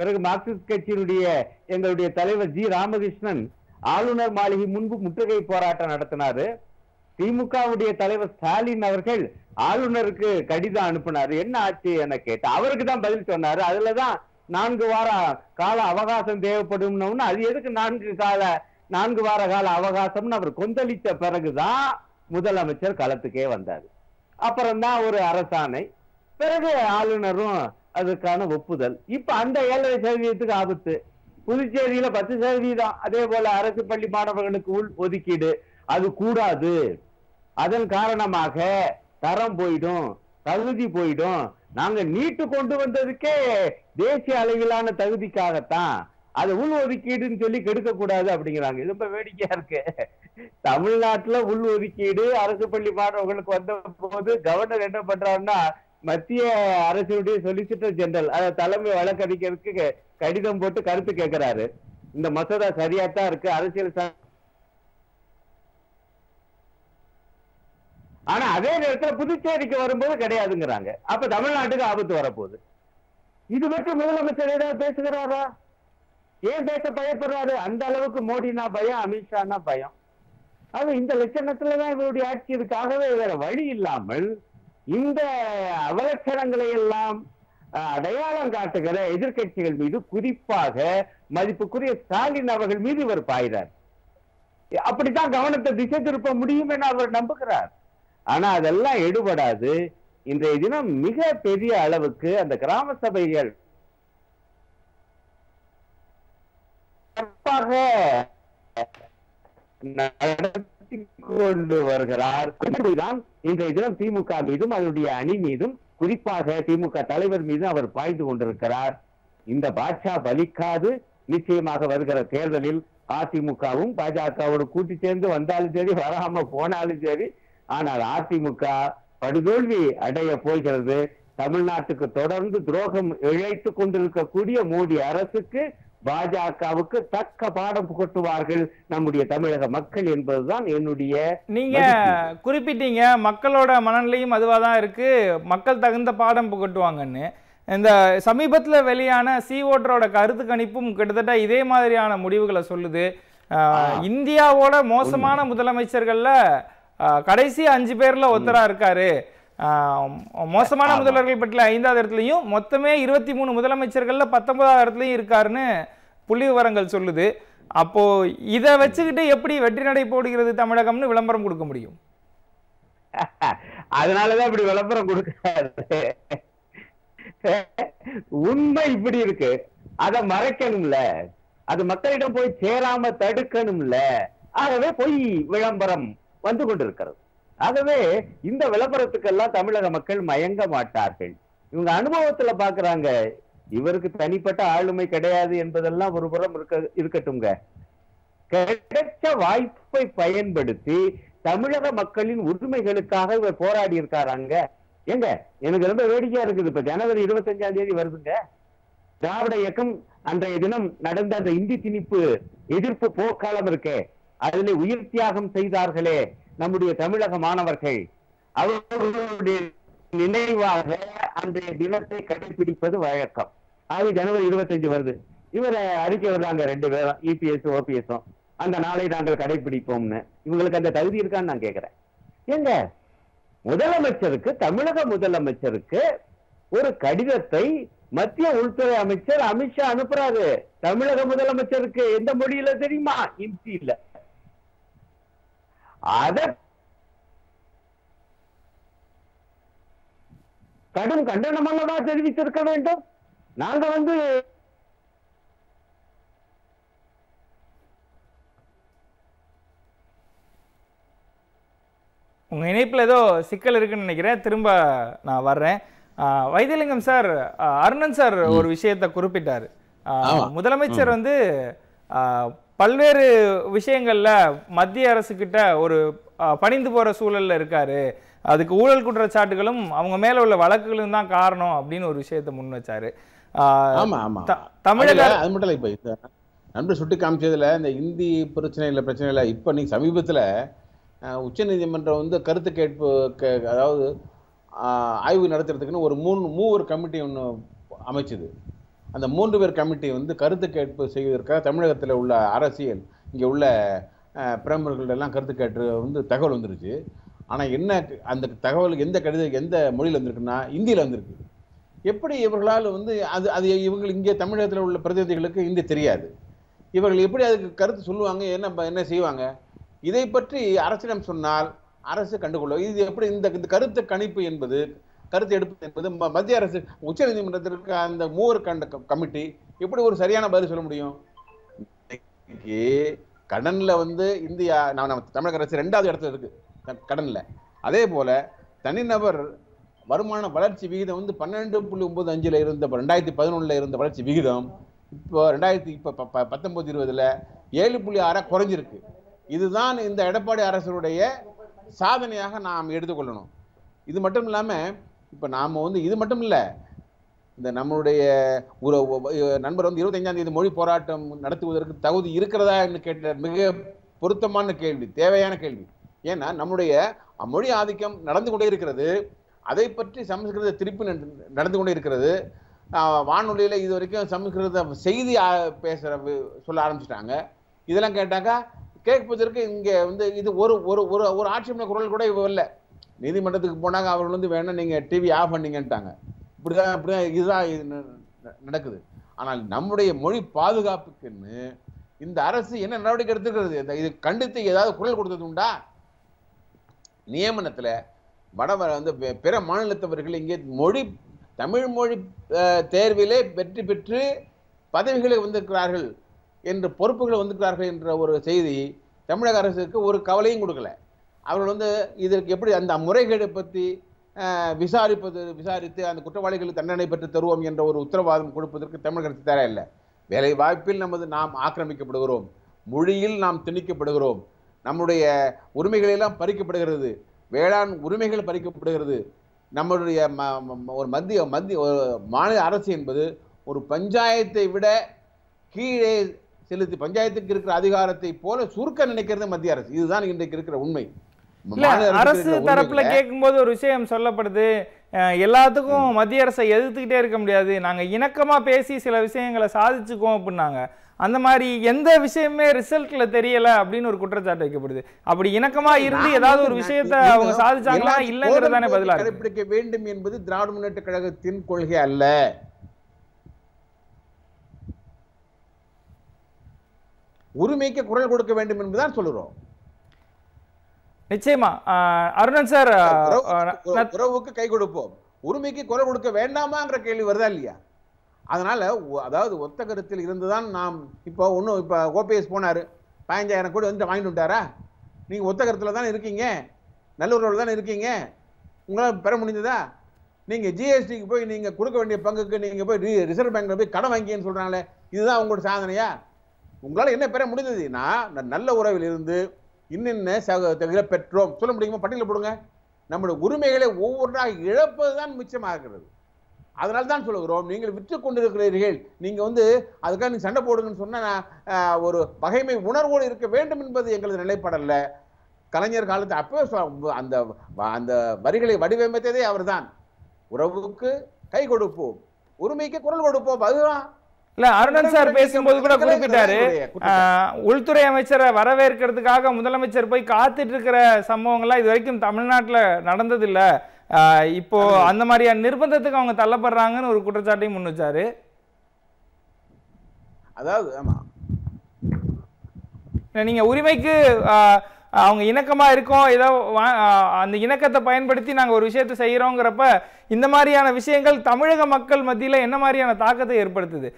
பிறகு மார்க்சிஸ்ட் கட்சியினுடைய எங்களுடைய தலைவர் ஜி ராமகிருஷ்ணன் ஆளுநர் மாளிகை முன்பு முற்றுகை போராட்டம் நடத்தினாரு, திமுகவுடைய தலைவர் ஸ்டாலின் அவர்கள் ஆளுநருக்கு கடிதம் அனுப்பினாரு, என்ன ஆச்சு என கேட்ட அவருக்கு தான் பதில் சொன்னாரு, அதுலதான் நான்கு வார கால அவகாசம் தேவைப்படும்னு. அது எதுக்கு நான்கு கால நான்கு வார கால அவகாசம்னு அவர் கொந்தளித்த பிறகுதான் முதலமைச்சர் களத்துக்கே வந்தார். அப்புறம்தான் ஒரு அரசாணை, பிறகு ஆளுநரும் அதுக்கான ஒப்புதல். இப்ப அந்த ஏழரை சதவீதத்துக்கு ஆபத்து, புதுச்சேரியில பத்து சதவீதம் அதே போல அரசு பள்ளி மாணவர்களுக்கு உள் ஒதுக்கீடு அது கூடாது, அதன் காரணமாக தரம் போயிடும், தகுதி போயிடும், நாங்க நீட்டு கொண்டு வந்ததுக்கே தேசிய அளவிலான தகுதிக்காகத்தான், அது உள் ஒதுக்கீடுன்னு சொல்லி கெடுக்க கூடாது அப்படிங்கிறாங்க. இது ரொம்ப வேடிக்கையா இருக்கு. தமிழ்நாட்டுல உள் ஒதுக்கீடு அரசு பள்ளி மாணவர்களுக்கு வந்த போது கவர்னர் என்ன பண்றாருன்னா, மத்திய அரசுடைய சொலிசிட்டர் ஜெனரல் அதை தலைமை வழக்கறிஞருக்கு கடிதம் போட்டு கருத்து கேட்கிறாரு, இந்த மசோதா சரியாத்தான் இருக்கு, அரசியல் ஆனா அதே நேரத்தில் புதுச்சேரிக்கு வரும்போது கிடையாதுங்கறாங்க. அப்ப தமிழ்நாட்டுக்கு ஆபத்து வரப்போகுது. இது மட்டும் முதலமைச்சர் ஏதாவது பேசுகிறாரா? ஏன் பேச பயப்படுறாரு? அந்த அளவுக்கு மோடினா பயம், அமித்ஷானா பயம். அது இந்த லட்சணத்துலதான் இவருடைய ஆட்சி. இதுக்காகவே வேற வழி இல்லாமல் இந்த அவலட்சணங்களை எல்லாம் அடையாளம் காட்டுகிற எதிர்கட்சிகள் மீது, குறிப்பாக மதிப்புக்குரிய ஸ்டாலின் அவர்கள் மீது இவர் பாய்கிறார். அப்படித்தான் கவனத்தை திசை திருப்ப முடியும் என அவர் நம்புகிறார். ஆனா அதெல்லாம் எடுபடாது. இன்றைய தினம் மிக பெரிய அளவுக்கு அந்த கிராம சபைகள் நடத்தி கொண்டு வருகிறார். அப்படிதான் இன்றைய தினம் திமுக மீதும் அவருடைய அணி மீதும், குறிப்பாக திமுக தலைவர் மீதும் அவர் பாய்ந்து கொண்டிருக்கிறார். இந்த பாட்சா பலிக்காது. நிச்சயமாக வருகிற தேர்தலில் அதிமுகவும் பாஜகவோடு கூட்டி சேர்ந்து வந்தாலும் சரி, வராம போனாலும் சரி, ஆனால் அதிமுக படுதோல்வி அடைய போகிறது. தமிழ்நாட்டுக்கு தொடர்ந்து துரோகம் இழைத்து கொண்டிருக்கக்கூடிய மோடி அரசுக்கு, பாஜகவுக்கு தக்க பாடம் புகட்டுவார்கள் நம்முடைய தமிழக மக்கள் என்பதுதான் என்னுடைய. நீங்க குறிப்பிட்டீங்க மக்களோட மனநிலையும் அதுவாதான் இருக்கு, மக்கள் தகுந்த பாடம் புகட்டுவாங்கன்னு. இந்த சமீபத்தில் வெளியான சி ஓட்டரோட கருத்து கணிப்பும் கிட்டத்தட்ட இதே மாதிரியான முடிவுகளை சொல்லுது. இந்தியாவோட மோசமான முதலமைச்சர்கள்ல கடைசி அஞ்சு பேர்ல ஒருத்தரா இருக்காரு. மோசமான முதல்வர்கள் பற்றிய ஐந்தாவது இடத்துலையும், மொத்தமே இருபத்தி மூணு முதலமைச்சர்கள்ல பத்தொன்பதாவது இடத்துலையும் இருக்காருன்னு புள்ளி விவரங்கள் சொல்லுது. அப்போ இதை வச்சுக்கிட்டு எப்படி வெற்றி நடை போடுகிறது தமிழகம்னு விளம்பரம் கொடுக்க முடியும்? அதனாலதான் இப்படி விளம்பரம் கொடுக்காது. உண்மை இப்படி இருக்கு, அதை மறைக்கணும்ல, அது மக்களிடம் போய் சேராம தடுக்கணும்ல. ஆகவே பொய் விளம்பரம் வந்து கொண்டிருக்கிறது. ஆகவே இந்த விளம்பரத்துக்கெல்லாம் தமிழக மக்கள் மயங்க மாட்டார்கள். இவங்க அனுபவத்துல பாக்குறாங்க. இவருக்கு தனிப்பட்ட ஆளுமை கிடையாது என்பதெல்லாம் ஒரு புறம் இருக்கட்டும்ங்க, கிடைச்ச வாய்ப்பை பயன்படுத்தி தமிழக மக்களின் உரிமைகளுக்காக இவர் போராடி இருக்காராங்க. ஏங்க, எனக்கு ரொம்ப வேடிக்கையா இருக்குது. இப்ப ஜனவரி இருபத்தஞ்சாம் தேதி வருதுங்க. திராவிட இயக்கம் அன்றைய தினம் நடந்த அந்த இந்தி திணிப்பு எதிர்ப்பு போர்க்காலம் இருக்கே, அதில் உயிர் தியாகம் செய்தார்களே நம்முடைய தமிழக மாணவர்கள், அவர்களுடைய நினைவாக அன்றைய தினத்தை கடைபிடிப்பது வழக்கம். அது ஜனவரி இருபத்தஞ்சு வருது. இவரை அறிக்கை வர்றாங்க ரெண்டு பேரும், இபிஎஸ் ஓபிஎஸும், அந்த நாளை நாங்கள் கடைபிடிப்போம்னு. இவங்களுக்கு அந்த தகுதி இருக்கான்னு நான் கேட்கிறேன். ஏங்க, முதலமைச்சருக்கு, தமிழக முதலமைச்சருக்கு ஒரு கடிதத்தை மத்திய உள்துறை அமைச்சர் அமித்ஷா அனுப்புறாரு. தமிழக முதலமைச்சருக்கு எந்த மொழியில தெரியுமா? இந்தியில. அதை கடும் கண்டனமாக தெரிவித்திருக்க வேண்டும். நாங்க வந்து உங்க இணைப்புல ஏதோ சிக்கல் இருக்குன்னு நினைக்கிறேன், திரும்ப நான் வர்றேன். வைத்தியலிங்கம் சார், அருணன் சார் ஒரு விஷயத்தை குறிப்பிட்டாரு. முதலமைச்சர் வந்து பல்வேறு விஷயங்கள்ல மத்திய அரசு கிட்ட ஒரு பணிந்து போற சூழல்ல இருக்காரு, அதுக்கு ஊழல் குற்றச்சாட்டுகளும் அவங்க மேல உள்ள வழக்குகளும் தான் காரணம் அப்படின்னு ஒரு விஷயத்தை முன் வச்சாரு. தமிழக அது மட்டும் இப்ப நண்பர் சுட்டி காமிச்சதுல இந்த இந்தி பிரச்சனையில பிரச்சனையில இப்ப நீ சமீபத்துல உச்ச நீதிமன்றம் வந்து கருத்து கேட்பு, அதாவது ஆய்வு நடத்துறதுக்குன்னு ஒரு மூணு மூவர் கமிட்டி ஒன்று அமைச்சது. அந்த மூன்று பேர் கமிட்டி வந்து கருத்து கேட்பு செய்வதற்காக தமிழகத்தில் உள்ள அரசியல் இங்கே உள்ள பிரமுகர்களெல்லாம் கருத்து கேட்டு வந்து தகவல் வந்துருச்சு. ஆனால் என்ன அந்த தகவலுக்கு எந்த கடித எந்த மொழியில் வந்திருக்குன்னா இந்தியில் வந்திருக்கு. எப்படி இவர்களால் வந்து அது அது இவங்க இங்கே தமிழகத்தில் உள்ள பிரதிநிதிகளுக்கு இந்தி தெரியாது, இவர்கள் எப்படி அதுக்கு கருத்து சொல்லுவாங்க, என்ன என்ன செய்வாங்க? இதை பற்றி அரசிடம் சொன்னால் அரசு கண்டுகொள்ளும். இது எப்படி இந்த இந்த கருத்து கணிப்பு என்பது, கருத்து எடுப்பு என்பது மத்திய அரசு உச்ச நீதிமன்றத்திற்கு அந்த மூவர் கண்ட கமிட்டி எப்படி ஒரு சரியான பதில் சொல்ல முடியும்? கடனில் வந்து இந்தியா நம்ம தமிழக அரசு ரெண்டாவது இடத்துல இருக்கு கடனில். அதே போல தனிநபர் வருமான வளர்ச்சி விகிதம் வந்து பன்னெண்டு புள்ளி ஒன்பது அஞ்சுல இருந்த ரெண்டாயிரத்தி பதினொன்னுல இருந்த வளர்ச்சி விகிதம் இப்போ ரெண்டாயிரத்தி இப்போ பத்தொன்பது இருபதுல ஏழு புள்ளி ஆறாக குறைஞ்சிருக்கு. இதுதான் இந்த எடப்பாடி அரசுடைய சாதனையாக நாம் எடுத்துக்கொள்ளணும். இது மட்டும் இல்லாமல் இப்போ நாம் வந்து இது மட்டும் இல்லை, இந்த நம்மளுடைய ஒரு நண்பர் வந்து இருபத்தஞ்சாம் தேதி மொழி போராட்டம் நடத்துவதற்கு தகுதி இருக்கிறதா என்று கேட்ட மிக பொருத்தமான கேள்வி, தேவையான கேள்வி. ஏன்னா நம்முடைய அம்மொழி ஆதிக்கம் நடந்து கொண்டே இருக்கிறது. அதை பற்றி சமஸ்கிருத திருப்பி நடந்து கொண்டே இருக்கிறது. வானொலியில இது வரைக்கும் சமஸ்கிருத செய்தி பேசுற சொல்ல ஆரம்பிச்சிட்டாங்க. இதெல்லாம் கேட்டாக்கா கேட்பதற்கு இங்கே வந்து இது ஒரு ஒரு ஒரு ஆட்சேபனை குரல் கூட இல்லை. நீதிமன்றத்துக்கு போனாங்க, அவர்கள் வந்து வேணா நீங்கள் டிவி ஆஃப் பண்ணிங்கன்ட்டாங்க. இப்படிதான் இப்படிதான் இதுதான் நடக்குது. ஆனால் நம்முடைய மொழி பாதுகாப்புக்குன்னு இந்த அரசு என்ன நடவடிக்கை எடுத்துக்கிறது? இது கண்டித்து ஏதாவது குரல் கொடுத்தது உண்டா? நியமனத்தில் வடவர வந்து பிற மாநிலத்தவர்கள் இங்கே மொழி தமிழ் மொழி தேர்விலே வெற்றி பெற்று பதவிகளை வந்திருக்கிறார்கள் என்ற பொறுப்புகளை வந்திருக்கிறார்கள் என்ற ஒரு செய்தி தமிழக அரசுக்கு ஒரு கவலையும் கொடுக்கல. அவர்கள் வந்து இதற்கு எப்படி அந்த முறைகேடு பற்றி விசாரிப்பது விசாரித்து அந்த குற்றவாளிகளுக்கு தண்டனை பெற்று தருவோம் என்ற ஒரு உத்தரவாதம் கொடுப்பதற்கு தமிழக அரசு தர இல்லை. வேலை வாய்ப்பில் நமது நாம் ஆக்கிரமிக்கப்படுகிறோம், மொழியில் நாம் திணிக்கப்படுகிறோம், நம்முடைய உரிமைகளெல்லாம் பறிக்கப்படுகிறது, வேளாண் உரிமைகள் பறிக்கப்படுகிறது. நம்மளுடைய ம ஒரு மத்திய மத்திய ஒரு மாநில அரசு என்பது ஒரு பஞ்சாயத்தை விட கீழே செலுத்தி பஞ்சாயத்துக்கு இருக்கிற அதிகாரத்தை போல சுருக்க நினைக்கிறது மத்திய அரசு. இதுதான் இன்றைக்கு இருக்கிற உண்மை. அரசு தரப்புல கேட்கும்போது ஒரு விஷயம் சொல்லப்படுது, எல்லாத்துக்கும் மத்திய அரசை எதிர்த்துக்கிட்டே இருக்க முடியாது, நாங்க இணக்கமா பேசி சில விஷயங்களை சாதிச்சுக்குவோம் அப்படின்னாங்க. அந்த மாதிரி எந்த விஷயமே ரிசல்ட்ல தெரியல அப்படின்னு ஒரு குற்றச்சாட்டு வைக்கப்படுது. அப்படி இணக்கமா இருந்து ஏதாவது ஒரு விஷயத்தை அவங்க சாதிச்சாங்களா இல்லைங்கிறதானே பதிலா கடைபிடிக்க வேண்டும் என்பது திராவிட முன்னேற்ற கழகத்தின் கொள்கை அல்ல. உரிமைக்கு குரல் கொடுக்க வேண்டும் என்பதுதான் சொல்லுறோம். நிச்சயமா அருணன் சார், உறவுக்கு கை கொடுப்போம், உரிமைக்கு குரல் கொடுக்க வேண்டாமாங்கிற கேள்வி வருதா இல்லையா? அதனால அதாவது ஒத்த கருத்தில் இருந்துதான் நாம் இப்போ ஒன்றும் இப்போ ஓபிஎஸ் போனார், பதினஞ்சாயிரம் கோடி வந்துட்டு வாங்கிட்டு விட்டாரா? நீங்கள் ஒத்த கருத்தில் தானே இருக்கீங்க, நல்ல உறவில் தானே இருக்கீங்க, உங்களால் பெற முடிஞ்சதா? நீங்கள் ஜிஎஸ்டிக்கு போய் நீங்கள் கொடுக்க வேண்டிய பங்குக்கு நீங்கள் போய் ரிசர்வ் பேங்க்ல போய் கடன் வாங்கிங்கன்னு சொல்கிறாங்களே, இதுதான் உங்களோட சாதனையா? உங்களால் என்ன பெற முடிஞ்சதுன்னா நல்ல உறவில் இருந்து இன்னென்ன சகோதர பெற்றோம் சொல்ல முடியுமா? பட்டியலில் போடுங்க. நம்முடைய உரிமைகளை ஒவ்வொன்றாக இழப்பது தான் மிச்சமாக இருக்கிறது. அதனால தான் சொல்லுகிறோம், நீங்கள் விற்று கொண்டிருக்கிறீர்கள். நீங்கள் வந்து அதுக்காக நீங்கள் சண்டை போடுங்கன்னு சொன்னால் ஒரு பகைமை உணர்வோடு இருக்க வேண்டும் என்பது எங்களது நிலைப்படல. கலைஞர் காலத்து அப்பவே அந்த அந்த வரிகளை வடிவமைத்ததே அவர் தான். உறவுக்கு கை கொடுப்போம், உரிமைக்கு குரல் கொடுப்போம். அதுதான் இல்ல அருணன் சார் பேசும்போது கூட குறிப்பிட்டாரு, உள்துறை அமைச்சரை வரவேற்கிறதுக்காக முதலமைச்சர் போய் காத்துட்டு இருக்கிற சம்பவங்கள்லாம் இது வரைக்கும் தமிழ்நாட்டுல நடந்தது இல்ல, இப்போ அந்த மாதிரியான நிர்பந்தத்துக்கு அவங்க தள்ளப்படுறாங்கன்னு ஒரு குற்றச்சாட்டையும் முன் வச்சாரு. அதாவது ஆமா, நீங்க உரிமைக்கு அவங்க இணக்கமா இருக்கோம், ஏதோ அந்த இணக்கத்தை பயன்படுத்தி நாங்கள் ஒரு விஷயத்தை செய்யறோங்கிறப்ப இந்த மாதிரியான விஷயங்கள் தமிழக மக்கள் மத்தியில் என்ன மாதிரியான தாக்கத்தை ஏற்படுத்துது?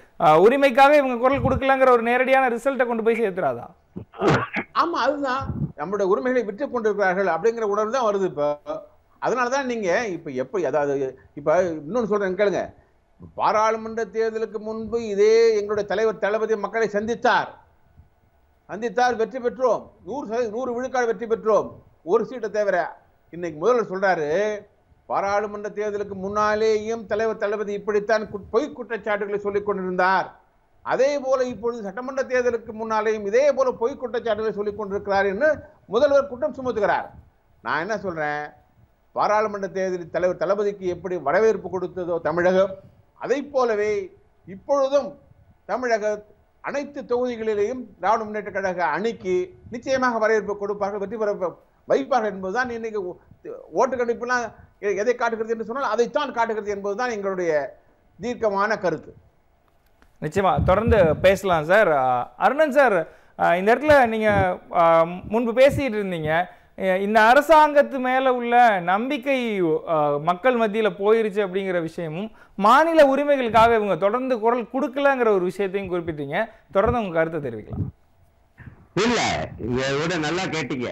உரிமைக்காக இவங்க குரல் கொடுக்கலங்கிற ஒரு நேரடியான ரிசல்ட்டை கொண்டு போய் சேர்த்துறாதா? ஆமா, அதுதான் நம்மளுடைய உரிமைகளை விற்று கொண்டிருக்கிறார்கள் அப்படிங்கிற உணர்வு தான் வருது இப்போ. அதனாலதான் நீங்க இப்ப எப்ப அதாவது இப்ப இன்னொன்னு சொல்றேன் கேளுங்க, பாராளுமன்ற தேர்தலுக்கு முன்பு இதே எங்களுடைய தலைவர் தளபதி மக்களை சந்தித்தார் சந்தித்தார் வெற்றி பெற்றோம், நூறு சதவீத நூறு விழுக்காடு வெற்றி பெற்றோம், ஒரு சீட்டை தவிர. இன்னைக்கு முதல்வர் சொல்றாரு, பாராளுமன்ற தேர்தலுக்கு முன்னாலேயும் தலைவர் தளபதி இப்படித்தான் பொய் குற்றச்சாட்டுகளை சொல்லிக் கொண்டிருந்தார், அதே போல இப்பொழுது சட்டமன்ற தேர்தலுக்கு முன்னாலேயும் இதே போல பொய் குற்றச்சாட்டுகளை சொல்லிக் கொண்டிருக்கிறார் என்று முதல்வர் குற்றம் சுமத்துகிறார். நான் என்ன சொல்றேன், பாராளுமன்ற தேர்தலில் தலைவர் தளபதிக்கு எப்படி வரவேற்பு கொடுத்ததோ தமிழகம், அதை போலவே இப்பொழுதும் தமிழக அனைத்து தொகுதிகளிலேயும் திராவிட முன்னேற்ற கழக அணிக்கு நிச்சயமாக வரவேற்பு கொடுப்பார்கள், வெற்றி பெற வைப்பார்கள் என்பதுதான் இன்னைக்கு ஓட்டு கணிப்புலாம் எதை காட்டுகிறது என்று சொன்னால் அதைத்தான் காட்டுகிறது என்பதுதான் எங்களுடைய தீர்க்கமான கருத்து. நிச்சயமா தொடர்ந்து பேசலாம் சார். அருணன் சார், இந்த இடத்துல நீங்க முன்பு பேசிட்டு இருந்தீங்க, இந்த அரசாங்கத்து மேல உள்ள நம்பிக்கை மக்கள் மத்தியில போயிருச்சு அப்படிங்கிற விஷயமும், மாநில உரிமைகளுக்காக இவங்க தொடர்ந்து குரல் கொடுக்கலங்கிற ஒரு விஷயத்தையும் குறிப்பிட்டீங்க. தொடர்ந்து உங்க கருத்தை தெரிவிக்கலாம். இல்ல இதோட நல்லா கேட்டீங்க,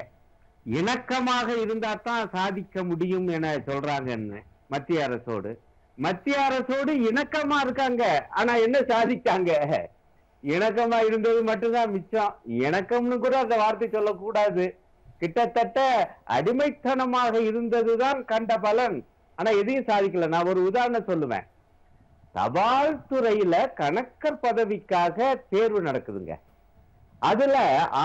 இணக்கமாக இருந்தா தான் சாதிக்க முடியும் என சொல்றாங்கன்னு மத்திய அரசோடு மத்திய அரசோடு இணக்கமா இருக்காங்க. ஆனா என்ன சாதிச்சாங்க? இணக்கமா இருந்தது மட்டும்தான் மிச்சம். இணக்கம்னு கூட அந்த வார்த்தை சொல்லக்கூடாது, கிட்டத்தட்ட அடிமைத்தனமாக இருந்ததுதான் கண்ட பலன். ஆனா எதையும் சாதிக்கல. நான் ஒரு உதாரணம் சொல்லுவேன், தபால் துறையில கணக்கர் பதவிக்காக தேர்வு நடக்குதுங்க, அதுல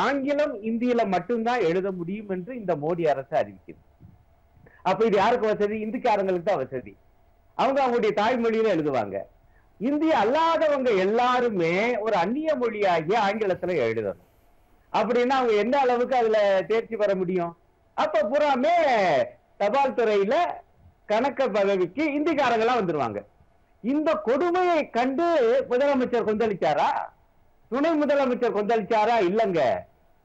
ஆங்கிலம் இந்தியில மட்டும்தான் எழுத முடியும் என்று இந்த மோடி அரசு அறிவிக்குது. அப்ப இது யாருக்கு வசதி? இந்திக்காரங்களுக்கு தான் வசதி. அவங்க அவங்களுடைய தாய்மொழியில எழுதுவாங்க. இந்திய அல்லாதவங்க எல்லாருமே ஒரு அந்நிய மொழியாகிய ஆங்கிலத்துல எழுதணும். அப்படின்னா அவங்க என்ன அளவுக்கு அதுல தேர்ச்சி பெற முடியும்? அப்ப புறாமே தபால் துறையில கணக்க பதவிக்கு இந்திக்காரங்களாம் வந்துருவாங்க. இந்த கொடுமையை கண்டு முதலமைச்சர் கொந்தளிச்சாரா? துணை முதலமைச்சர் கொந்தளிச்சாரா? இல்லங்க.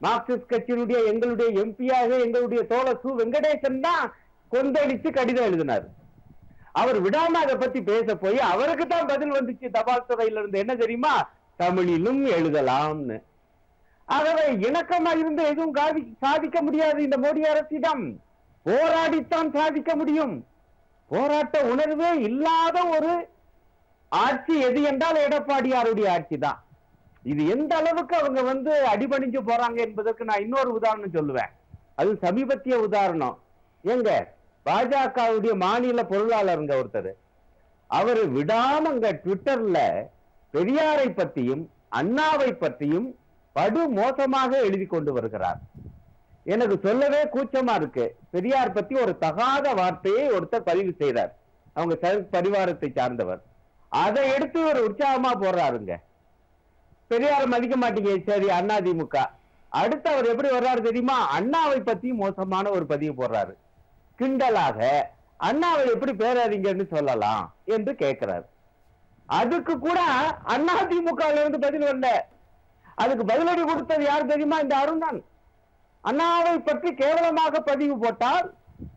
மார்க்சிஸ்ட் கட்சியினுடைய எங்களுடைய எம்பியாக எங்களுடைய தோழர் சு வெங்கடேசன் தான் கொந்தளிச்சு கடிதம் எழுதினார். அவர் விடாம அதை பத்தி பேச போய் அவருக்கு தான் பதில் வந்துச்சு தபால் துறையில இருந்து. என்ன தெரியுமா? தமிழிலும் எழுதலாம்னு. ஆகவே இணக்கமா இருந்து எதுவும் சாதிக்க முடியாது. இந்த மோடி அரசிடம் போராடித்தான் சாதிக்க முடியும். போராட்ட உணர்வே இல்லாத ஒரு ஆட்சி எது என்றால் எடப்பாடியாருடைய ஆட்சி தான். இது எந்த அளவுக்கு அவங்க வந்து அடிபணிஞ்சு போறாங்க என்பதற்கு நான் இன்னொரு உதாரணம் சொல்லுவேன். அது சமீபத்திய உதாரணம். எங்க பாஜகவுடைய மாநில பொருளாளருங்க ஒருத்தர், அவர் விடாம அங்க ட்விட்டர்ல பெரியாரை பத்தியும் அண்ணாவை பத்தியும் படு மோசமாக எழுதி கொண்டு வருகிறார். எனக்கு சொல்லவே கூச்சமா இருக்கு. பெரியார் பத்தி ஒரு தகாத வார்த்தையை ஒருத்தர் பதிவு செய்தார். அவங்க சர்க் பரிவாரத்தை சார்ந்தவர். அதை எடுத்து ஒரு உற்சாகமா போடுறாருங்க. பெரியாரை மதிக்க மாட்டீங்க, சரி அண்ணா திமுக. அடுத்து அவர் எப்படி வர்றாரு தெரியுமா? அண்ணாவை பத்தி மோசமான ஒரு பதிவு போடுறாரு. கிண்டலாக அண்ணாவை எப்படி பேரறிஞர்னு சொல்லலாம் என்று கேட்கிறார். அதுக்கு கூட அண்ணா திமுகல இருந்து பதில் வரல. அதுக்கு பதிலடி கொடுத்தது யார் தெரியுமா? இந்த அருண். அண்ணாவை பற்றி கேவலமாக பதிவு போட்டால்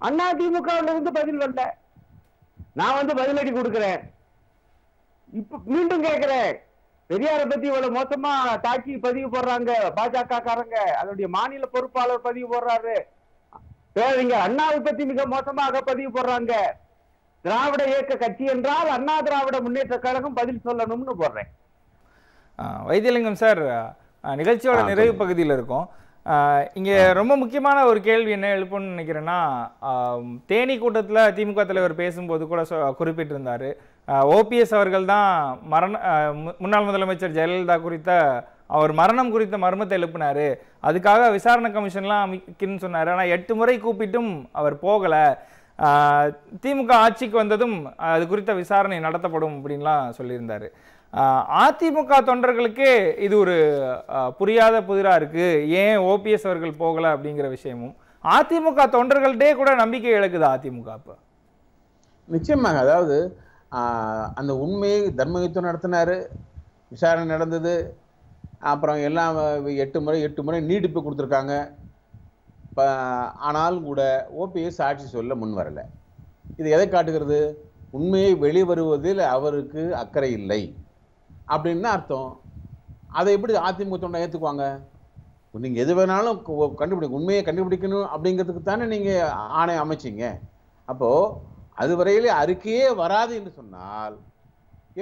அண்ணா திமுகல இருந்து பதில் வரல. நான் வந்து பதிலடி கொடுக்கிறேன். இப்ப மீண்டும் கேட்கிறேன், பெரியாரை பத்தி இவ்வளவு மோசமா தாக்கி பதிவு போடுறாங்க பாஜக காரங்க, அதனுடைய மாநில பொறுப்பாளர் பதிவு போடுறாரு. பேரறிஞர் அண்ணாவை பத்தி மிக மோசமாக பதிவு போடுறாங்க. திராவிட இயக்க கட்சி என்றால் அண்ணா திராவிட முன்னேற்ற கழகம் பதில் சொல்லணும்னு போடுறேன். வைத்தியலிங்கம் சார், நிகழ்ச்சியோட நிறைவு பகுதியில் இருக்கும். இங்கே ரொம்ப முக்கியமான ஒரு கேள்வி என்ன எழுப்புன்னு நினைக்கிறேன்னா, தேனி கூட்டத்தில் திமுக தலைவர் பேசும்போது கூட குறிப்பிட்டிருந்தார், ஓபிஎஸ் அவர்கள் தான் மரண முன்னாள் முதலமைச்சர் ஜெயலலிதா குறித்த அவர் மரணம் குறித்த மர்மத்தை எழுப்பினார், அதுக்காக விசாரணை கமிஷன்லாம் அமைக்குன்னு சொன்னார். ஆனால் எட்டு முறை கூப்பிட்டும் அவர் போகலை, திமுக ஆட்சிக்கு வந்ததும் அது குறித்த விசாரணை நடத்தப்படும் அப்படின்லாம் சொல்லியிருந்தார். அதிமுக தொண்டர்களுக்கு இது ஒரு புரியாத புதிராக இருக்குது, ஏன் ஓபிஎஸ் அவர்கள் போகலை அப்படிங்கிற விஷயமும். அதிமுக தொண்டர்கள்டே கூட நம்பிக்கை இழக்குது அதிமுக. இப்போ நிச்சயமாக, அதாவது அந்த உண்மையை தர்மயுத்தம் நடத்தினார், விசாரணை நடந்தது, அப்புறம் எல்லாம் எட்டு முறை எட்டு முறை நீடிப்பு கொடுத்துருக்காங்க. இப்போ ஆனாலும் கூட ஓபிஎஸ் சாட்சி சொல்ல முன் வரலை. இது எதை காட்டுகிறது? உண்மையை வெளிவருவதில் அவருக்கு அக்கறை இல்லை அப்படின்னு அர்த்தம். அதை எப்படி அதிமுக தொண்டை ஏற்றுக்குவாங்க? நீங்கள் எது வேணாலும் கண்டுபிடிக்க, உண்மையை கண்டுபிடிக்கணும் அப்படிங்கிறதுக்கு தானே நீங்கள் ஆணையம் அமைச்சிங்க. அப்போது அது வரையிலே அறிக்கையே வராது என்று சொன்னால்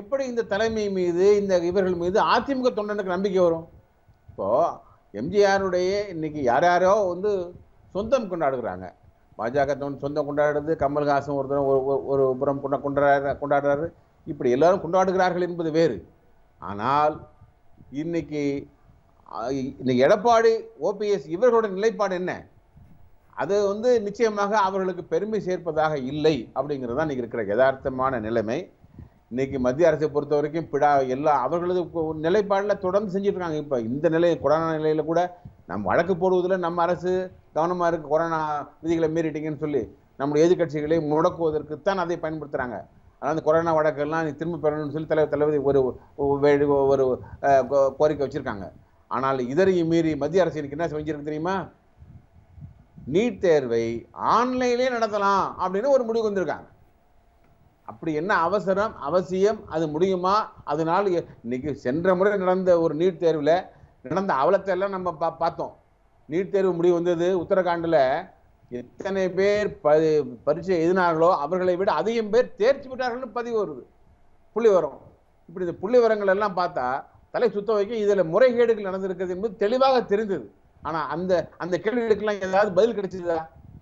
எப்படி இந்த தலைமை மீது, இந்த இவர்கள் மீது அதிமுக தொண்டனுக்கு நம்பிக்கை வரும்? இப்போது எம்ஜிஆருடைய இன்றைக்கி யார் யாரோ வந்து சொந்தம் கொண்டாடுகிறாங்க. பாஜக தொண்டு சொந்தம் கொண்டாடுறது, கமல்ஹாசன் ஒரு தரம் ஒரு ஒரு புறம் கொண்டா கொண்டாடுற கொண்டாடுறாரு. இப்படி எல்லோரும் கொண்டாடுகிறார்கள் என்பது வேறு. ஆனால் இன்னைக்கு இன்னைக்கு எடப்பாடி ஓபிஎஸ் இவர்களோட நிலைப்பாடு என்ன? அது வந்து நிச்சயமாக அவர்களுக்கு பெருமை சேர்ப்பதாக இல்லை அப்படிங்கிறது தான் இன்றைக்கி இருக்கிற யதார்த்தமான நிலைமை. இன்றைக்கி மத்திய அரசை பொறுத்த வரைக்கும் பிடா எல்லா அவர்களது நிலைப்பாடில் தொடர்ந்து செஞ்சுட்ருக்காங்க. இப்போ இந்த நிலை கொரோனா நிலையில் கூட நம்ம வழக்கு போடுவதில் நம்ம அரசு கவனமாக இருக்குது. கொரோனா விதிகளை மீறிட்டீங்கன்னு சொல்லி நம்முடைய எதிர்கட்சிகளை முடக்குவதற்குத்தான் அதை பயன்படுத்துகிறாங்க. ஆனால் அந்த கொரோனா வழக்கெல்லாம் திரும்ப பெறணும்னு சொல்லி தலைவர் தளபதி ஒரு ஒரு கோரிக்கை வச்சுருக்காங்க. ஆனால் இதரையும் மீறி மத்திய அரசு எனக்கு என்ன செஞ்சுருக்கு தெரியுமா? நீட் தேர்வை ஆன்லைன்லேயே நடத்தலாம் அப்படின்னு ஒரு முடிவு வந்திருக்காங்க. அப்படி என்ன அவசரம் அவசியம்? அது முடியுமா? அதனால் இன்றைக்கி சென்ற முறை நடந்த ஒரு நீட் தேர்வில் நடந்த அவலத்தை எல்லாம் நம்ம பா பார்த்தோம் நீட் தேர்வு முடிவு வந்தது. உத்தரகாண்டில் எத்தனை பேர் ப பரீட்சை எழுதினார்களோ அவர்களை விட அதிகம் பேர் தேர்ச்சி விட்டார்கள்னு பதிவு வருது, புள்ளி வரும். இப்படி இந்த புள்ளி வரங்கள் எல்லாம் பார்த்தா தலை சுத்த வைக்க இதில் முறைகேடுகள் நடந்திருக்கிறது என்பது தெளிவாக தெரிந்தது. ஆனால் அந்த அந்த கேள்விகளுக்கெல்லாம் ஏதாவது பதில் கிடைச்சதா?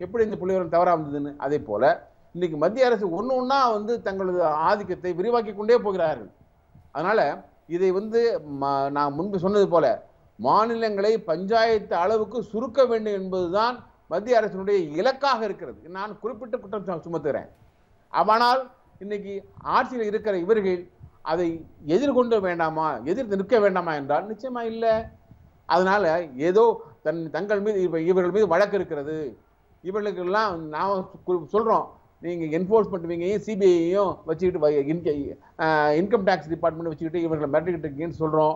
எப்படி இந்த புள்ளி வரம் தவறாக இருந்ததுன்னு. அதே போல் இன்றைக்கி மத்திய அரசு ஒன்று ஒன்றா வந்து தங்களது ஆதிக்கத்தை விரிவாக்கி கொண்டே போகிறார்கள். அதனால் இதை வந்து நான் முன்பு சொன்னது போல மாநிலங்களை பஞ்சாயத்து அளவுக்கு சுருக்க வேண்டும் என்பதுதான் மத்திய அரசினுடைய இலக்காக இருக்கிறது நான் குறிப்பிட்ட குற்றம் சுமத்துகிறேன். ஆனால் இன்னைக்கு ஆட்சியில் இருக்கிற இவர்கள் அதை எதிர்கொண்டு வேண்டாமா எதிர்த்து நிற்க வேண்டாமா என்றால் நிச்சயமா இல்லை. அதனால ஏதோ தன் தங்கள் மீது இவர்கள் மீது வழக்கு இருக்கிறது இவர்களுக்கெல்லாம் நாம் சொல்கிறோம் நீங்கள் என்ஃபோர்ஸ்மெண்ட்வையும் சிபிஐயும் வச்சுக்கிட்டு இன்கம் டேக்ஸ் டிபார்ட்மெண்ட் வச்சுக்கிட்டு இவர்களை மிரட்டிக்கிட்டு இருக்கீங்கன்னு சொல்கிறோம்.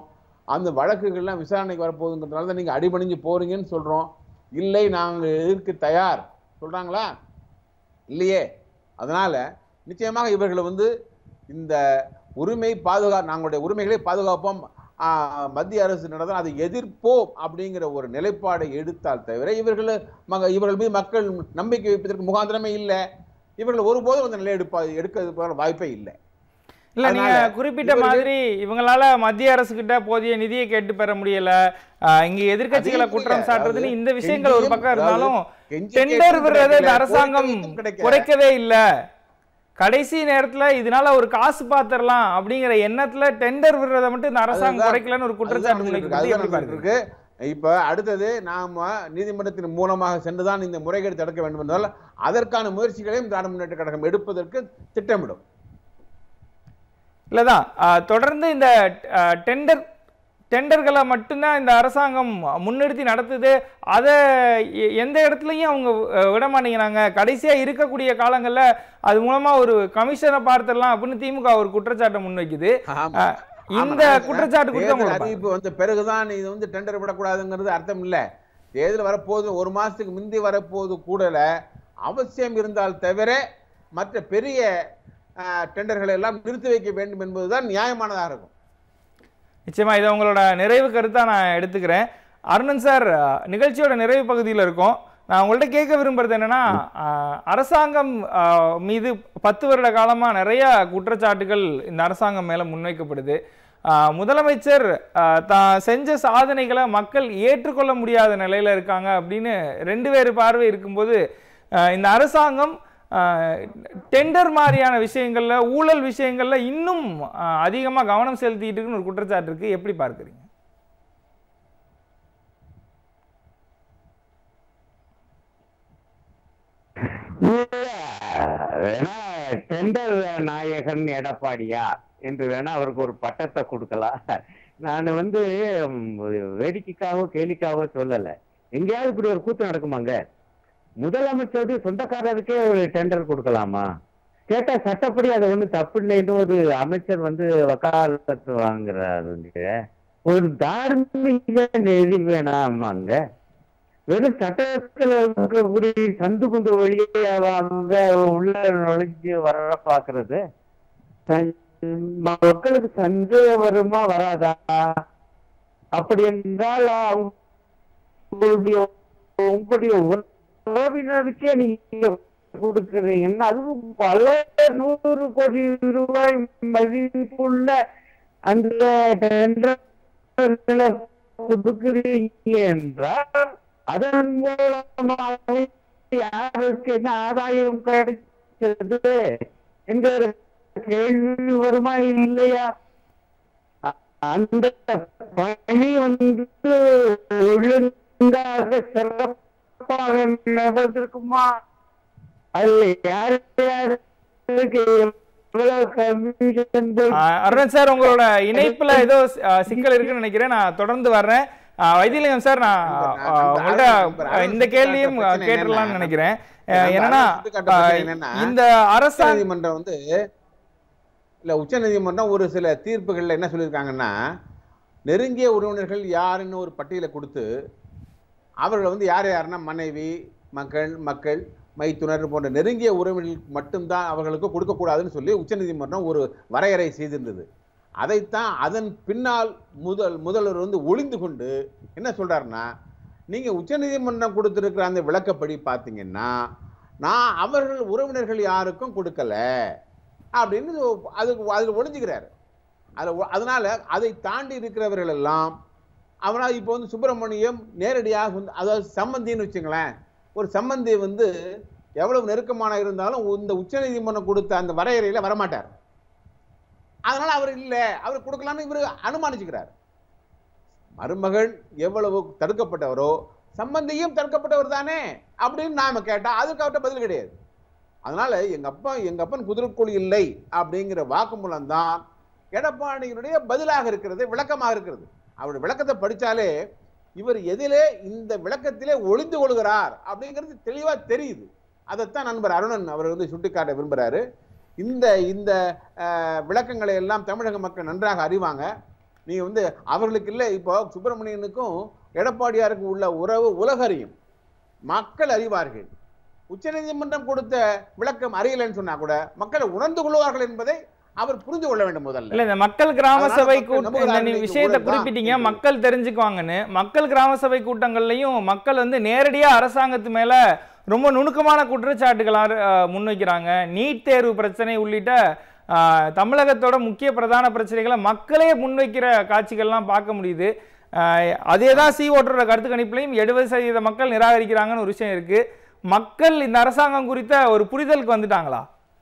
அந்த வழக்குகள்லாம் விசாரணைக்கு வரப்போகுதுங்கிறதுனால தான் நீங்கள் அடிபணிஞ்சு போகிறீங்கன்னு சொல்கிறோம். இல்லை நாங்கள் எதிர்க்க தயார் சொல்கிறாங்களா இல்லையே. அதனால் நிச்சயமாக இவர்களை வந்து இந்த உரிமை பாதுகா நாங்களுடைய உரிமைகளை பாதுகாப்போம் மத்திய அரசு நடந்தால் அதை எதிர்ப்போம் அப்படிங்கிற ஒரு நிலைப்பாடை எடுத்தால் தவிர இவர்கள் மக இவர்கள் மீது மக்கள் நம்பிக்கை வைப்பதற்கு முகாந்திரமே இல்லை. இவர்கள் ஒருபோதும் அந்த நிலை எடுப்பா எடுக்கிறதுக்கான வாய்ப்பே இல்லை. இல்லை நீங்கள் குறிப்பிட்ட மாதிரி இவங்களால மத்திய அரசுகிட்ட போதிய நிதியை கேட்டு பெற முடியல இங்கே எதிர்கட்சிகளை குற்றம் சாட்டுறதுன்னு இந்த விஷயங்கள் ஒரு பக்கம் இருந்தாலும் டெண்டர் விடுறதை இந்த அரசாங்கம் குறைக்கவே இல்லை. கடைசி நேரத்தில் இதனால ஒரு காசு பார்த்துடலாம் அப்படிங்கிற எண்ணத்தில் டெண்டர் விடுறதை மட்டும் இந்த அரசாங்கம் குறைக்கலன்னு ஒரு குற்றச்சாட்டு இருக்கு. இப்போ அடுத்தது நாம் நீதிமன்றத்தின் மூலமாக சென்றுதான் இந்த முறைகேடு தடுக்க வேண்டும் என்றால் அதற்கான முயற்சிகளையும் திராவிட முன்னேற்ற கழகம் எடுப்பதற்கு திட்டமிடும். இல்லைதான் தொடர்ந்து இந்த டெண்டர் டெண்டர்களை மட்டும்தான் இந்த அரசாங்கம் முன்னிறுத்தி நடத்துது. அதை எந்த இடத்துலையும் அவங்க விடமாட்டேங்கிறாங்க. கடைசியாக இருக்கக்கூடிய காலங்களில் அது மூலமாக ஒரு கமிஷனை பார்த்துடலாம் அப்படின்னு திமுக ஒரு குற்றச்சாட்டை முன்வைக்குது. இந்த குற்றச்சாட்டு அறிவிப்பு வந்த பிறகுதான் இது வந்து டெண்டர் விடக்கூடாதுங்கிறது அர்த்தம் இல்லை. தேர்தல் வரப்போது ஒரு மாதத்துக்கு முந்தி வரப்போது கூடல அவசியம் இருந்தால் தவிர மற்ற பெரிய டெண்டர்களை எல்லாம் நிறுத்தி வைக்க வேண்டும் என்பதுதான் நியாயமானதாக இருக்கும். நிச்சயமாக இதை உங்களோட நிறைவு கருத்தாக நான் எடுத்துக்கிறேன். அருணன் சார், நிகழ்ச்சியோட நிறைவு பகுதியில் இருக்கோம். நான் உங்கள்கிட்ட கேட்க விரும்புகிறது என்னென்னா, அரசாங்கம் மீது பத்து வருட காலமாக நிறையா குற்றச்சாட்டுகள் இந்த அரசாங்கம் மேலே முன்வைக்கப்படுது. முதலமைச்சர் தான் செஞ்ச சாதனைகளை மக்கள் ஏற்றுக்கொள்ள முடியாத நிலையில் இருக்காங்க அப்படின்னு ரெண்டு பேர் பார்வை இருக்கும்போது இந்த அரசாங்கம் டெண்டர் மாதிரியான விஷயங்களில் ஊழல் விஷயங்களில் இன்னும் அதிகமாக கவனம் செலுத்திட்டு இருக்குன்னு ஒரு குற்றச்சாட்டு இருக்குது. எப்படி பார்க்குறீங்க? டெண்டர் நாயகன் எடப்பாடியார் என்று வேணா அவருக்கு ஒரு பட்டத்தை கொடுக்கலாம். நான் வந்து வேடிக்கைக்காகவோ கேலிக்காகவோ சொல்லலை. எங்கேயாவது இப்படி ஒரு கூத்து நடக்குமாங்க? முதலமைச்சர் சொந்தக்காரருக்கே ஒரு டெண்டர் கொடுக்கலாமா? கேட்டா சட்டப்படி அதை ஒண்ணு தப்பு இல்லைன்னு ஒரு அமைச்சர் வந்து வக்காலத்து வாங்குறாரு. ஒரு தார்மீக நெறி வேணாமாங்க? வெறும் சட்டத்துல இருக்கக்கூடிய சந்து குண்டு வெளியே அவங்க உள்ள நுழைஞ்சு வர பாக்குறது மக்களுக்கு சந்தேகம் வருமா வராதா? அப்படி என்றால் அவங்களுடைய உங்களுடைய உறவினருக்கே நீங்க கொடுக்குறீங்கன்னா அதுவும் பல நூறு கோடி ரூபாய் மதிப்புள்ள அந்த டெண்டர்ல கொடுக்குறீங்க என்றால் அதன் மூலமாக யாருக்கு என்ன ஆதாயம் கிடைச்சது என்கிற கேள்வி வருமா இல்லையா? அந்த பணி வந்து ஒழுங்காக சிறப்பு நடந்திருக்குமா? அது யாரு யாருக்கு அருண் சார், உங்களோட இணைப்புல ஏதோ சிக்கல் இருக்குன்னு நினைக்கிறேன். நான் தொடர்ந்து வர்றேன். வைத்தியலிங்கம் சார், நான் உங்கள்கிட்ட இந்த கேள்வியும் கேட்டுடலாம்னு நினைக்கிறேன். என்னன்னா, இந்த அரசாங்கமன்றம் வந்து இல்ல உச்ச நீதிமன்றம் ஒரு சில தீர்ப்புகள்ல என்ன சொல்லியிருக்காங்கன்னா, நெருங்கிய உறவினர்கள் யாருன்னு ஒரு பட்டியலை கொடுத்து அவர்கள் வந்து யார் யாருன்னா மனைவி மக்கள் மக்கள் மைத்துனர் போன்ற நெருங்கிய உறவினர்களுக்கு மட்டும்தான் அவர்களுக்கு கொடுக்கக்கூடாதுன்னு சொல்லி உச்சநீதிமன்றம் ஒரு வரையறை செய்திருந்தது. அதைத்தான் அதன் பின்னால் முதல் முதல்வர் வந்து ஒளிந்து கொண்டு என்ன சொல்கிறாருன்னா, நீங்கள் உச்சநீதிமன்றம் கொடுத்துருக்கிற அந்த விளக்கப்படி பார்த்தீங்கன்னா நான் அவர்கள் உறவினர்கள் யாருக்கும் கொடுக்கலை அப்படின்னு அதுக்கு அதில் ஒளிஞ்சுக்கிறார். அது அதனால் அதை தாண்டி இருக்கிறவர்கள் எல்லாம் அவனால் இப்போ வந்து சுப்பிரமணியம் நேரடியாக வந்து அதாவது சம்பந்தின்னு வச்சுங்களேன், ஒரு சம்பந்தி வந்து எவ்வளவு நெருக்கமான இருந்தாலும் இந்த உச்சநீதிமன்றம் கொடுத்த அந்த வரையறையில் வரமாட்டார். அதனால் அவர் இல்லை அவர் கொடுக்கலான்னு இவர் அனுமானிச்சுக்கிறார். மருமகள் எவ்வளவு தடுக்கப்பட்டவரோ சம்பந்தியும் தற்கப்பட்டவர் தானே அப்படினு நாம கேட்டா அதுக்கு அவட்ட பதில் கிடையாது. அதனால எங்க அப்பா எங்க அப்பன் குதிரைக்குழி இல்லை அப்படிங்கற வாக்குமூலம் தான் எடப்பாடியினுடைய பதிலாக இருக்குது, விளக்கமாக இருக்குது. அவருடைய விளக்கத்தை படிச்சாலே இவர் எதிலே இந்த விளக்கத்திலே ஒளிந்து கொள்கிறார் அப்படிங்கிறது தெளிவா தெரியுது. அதைத்தான் நண்பர் அருணன் அவர் வந்து சுட்டிக்காட்ட விரும்புறாரு. இந்த இந்த விளக்கங்களை எல்லாம் தமிழக மக்கள் நன்றாக அறிவாங்க. நீங்க வந்து அவர்களுக்கு இல்லை, இப்போ சுப்பிரமணியனுக்கும் எடப்பாடியாருக்கும் உள்ள உறவு உலகறியும், மக்கள் அறிவார்கள். உச்சநீதிமன்றம் கொடுத்த விளக்கம் அறியலைன்னு சொன்னா கூட மக்களை உணர்ந்து கொள்வார்கள் என்பதை அவர் புரிந்து கொள்ள வேண்டும். முதல்ல இல்ல இந்த மக்கள் கிராம சபை கூட்டங்கள் விஷயத்தை குறிப்பிட்டீங்க, மக்கள் தெரிஞ்சுக்குவாங்கன்னு. மக்கள் கிராம சபை கூட்டங்கள்லயும் மக்கள் வந்து நேரடியா அரசாங்கத்து மேல ரொம்ப நுணுக்கமான குற்றச்சாட்டுகளை முன்வைக்கிறாங்க. நீட் தேர்வு பிரச்சனை உள்ளிட்ட தமிழகத்தோட முக்கிய பிரதான பிரச்சனைகளை மக்களே முன்வைக்கிற காட்சிகள்லாம் பார்க்க முடியுது. அதேதான் சி ஓட்டரோட கருத்து கணிப்புலையும் எழுபது சதவீத மக்கள் நிராகரிக்கிறாங்கன்னு ஒரு விஷயம் இருக்கு. மக்கள் இந்த அரசாங்கம் குறித்த ஒரு புரிதலுக்கு வந்துட்டாங்களா?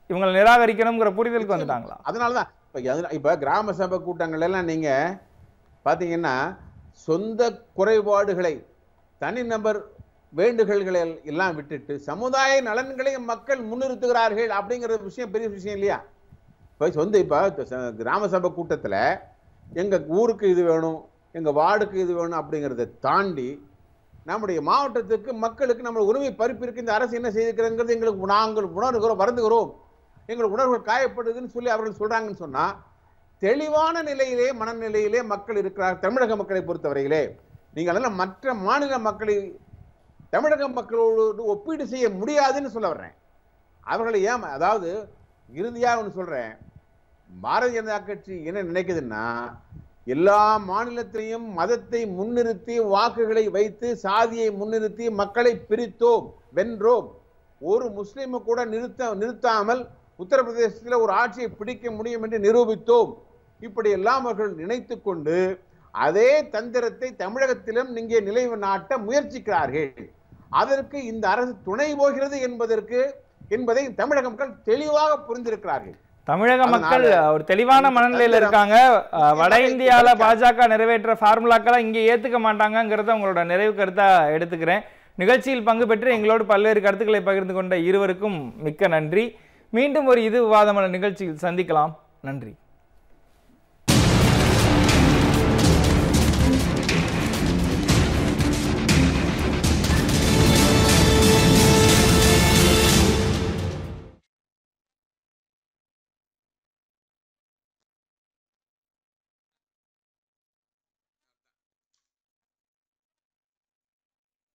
இவங்களை நிராகரிக்கணுங்கிற புரிதலுக்கு வந்துட்டாங்களா? அதனாலதான் இப்போ இப்போ கிராம சபை கூட்டங்கள் எல்லாம் நீங்க பாத்தீங்கன்னா சொந்த குறைபாடுகளை தனிநபர் வேண்டுகோள்களை எல்லாம் விட்டுட்டு சமுதாய நலன்களை மக்கள் முன்னிறுத்துகிறார்கள் அப்படிங்கிற விஷயம் பெரிய விஷயம் இல்லையா? இப்போ சொந்த இப்போ கிராம சபை கூட்டத்தில் எங்கள் ஊருக்கு இது வேணும், எங்கள் வார்டுக்கு இது வேணும் அப்படிங்கிறத தாண்டி நம்முடைய மாவட்டத்துக்கு மக்களுக்கு நம்ம உரிமை பறிப்பிற்கு இந்த அரசு என்ன செய்திருக்கிறங்கிறது எங்களுக்கு நாங்கள் உணர்கிறோம், வருந்துகிறோம், எங்கள் உணர்வுகள் காயப்படுதுன்னு சொல்லி அவர்கள் சொல்கிறாங்கன்னு சொன்னால் தெளிவான நிலையிலே மனநிலையிலே மக்கள் இருக்கிறார். தமிழக மக்களை பொறுத்தவரையிலே நீங்கள் அதெல்லாம் மற்ற மாநில மக்களை தமிழக மக்களோடு ஒப்பீடு செய்ய முடியாதுன்னு சொல்ல வர்றேன். அவர்களை ஏன் அதாவது இறுதியாக ஒன்று சொல்கிறேன், பாரதிய ஜனதா கட்சி என்ன நினைக்குதுன்னா எல்லா மாநிலத்திலையும் மதத்தை முன்னிறுத்தி வாக்குகளை வைத்து சாதியை முன்னிறுத்தி மக்களை பிரித்தோம் வென்றோம், ஒரு முஸ்லீமை கூட நிறுத்த நிறுத்தாமல் உத்தரப்பிரதேசத்தில் ஒரு ஆட்சியை பிடிக்க முடியும் என்று நிரூபித்தோம், இப்படி எல்லாம் அவர்கள் நினைத்து கொண்டு அதே தந்திரத்தை தமிழகத்திலும் இங்கே நிலைவு நாட்ட முயற்சிக்கிறார்கள். அதற்கு இந்த அரசு துணை போகிறது என்பதற்கு என்பதை தமிழக மக்கள் தெளிவாக புரிந்திருக்கிறார்கள். தமிழக மக்கள் ஒரு தெளிவான மனநிலையில இருக்காங்க. வட இந்தியால பாஜக நிறைவேற்ற ஃபார்முலாக்களை இங்கே ஏத்துக்க மாட்டாங்கிறத உங்களோட நிறைவு கருத்தா எடுத்துக்கிறேன். நிகழ்ச்சியில் பங்கு பெற்று எங்களோடு பல்வேறு கருத்துக்களை பகிர்ந்து கொண்ட இருவருக்கும் மிக்க நன்றி. மீண்டும் ஒரு இது விவாதமான நிகழ்ச்சியில் சந்திக்கலாம். நன்றி.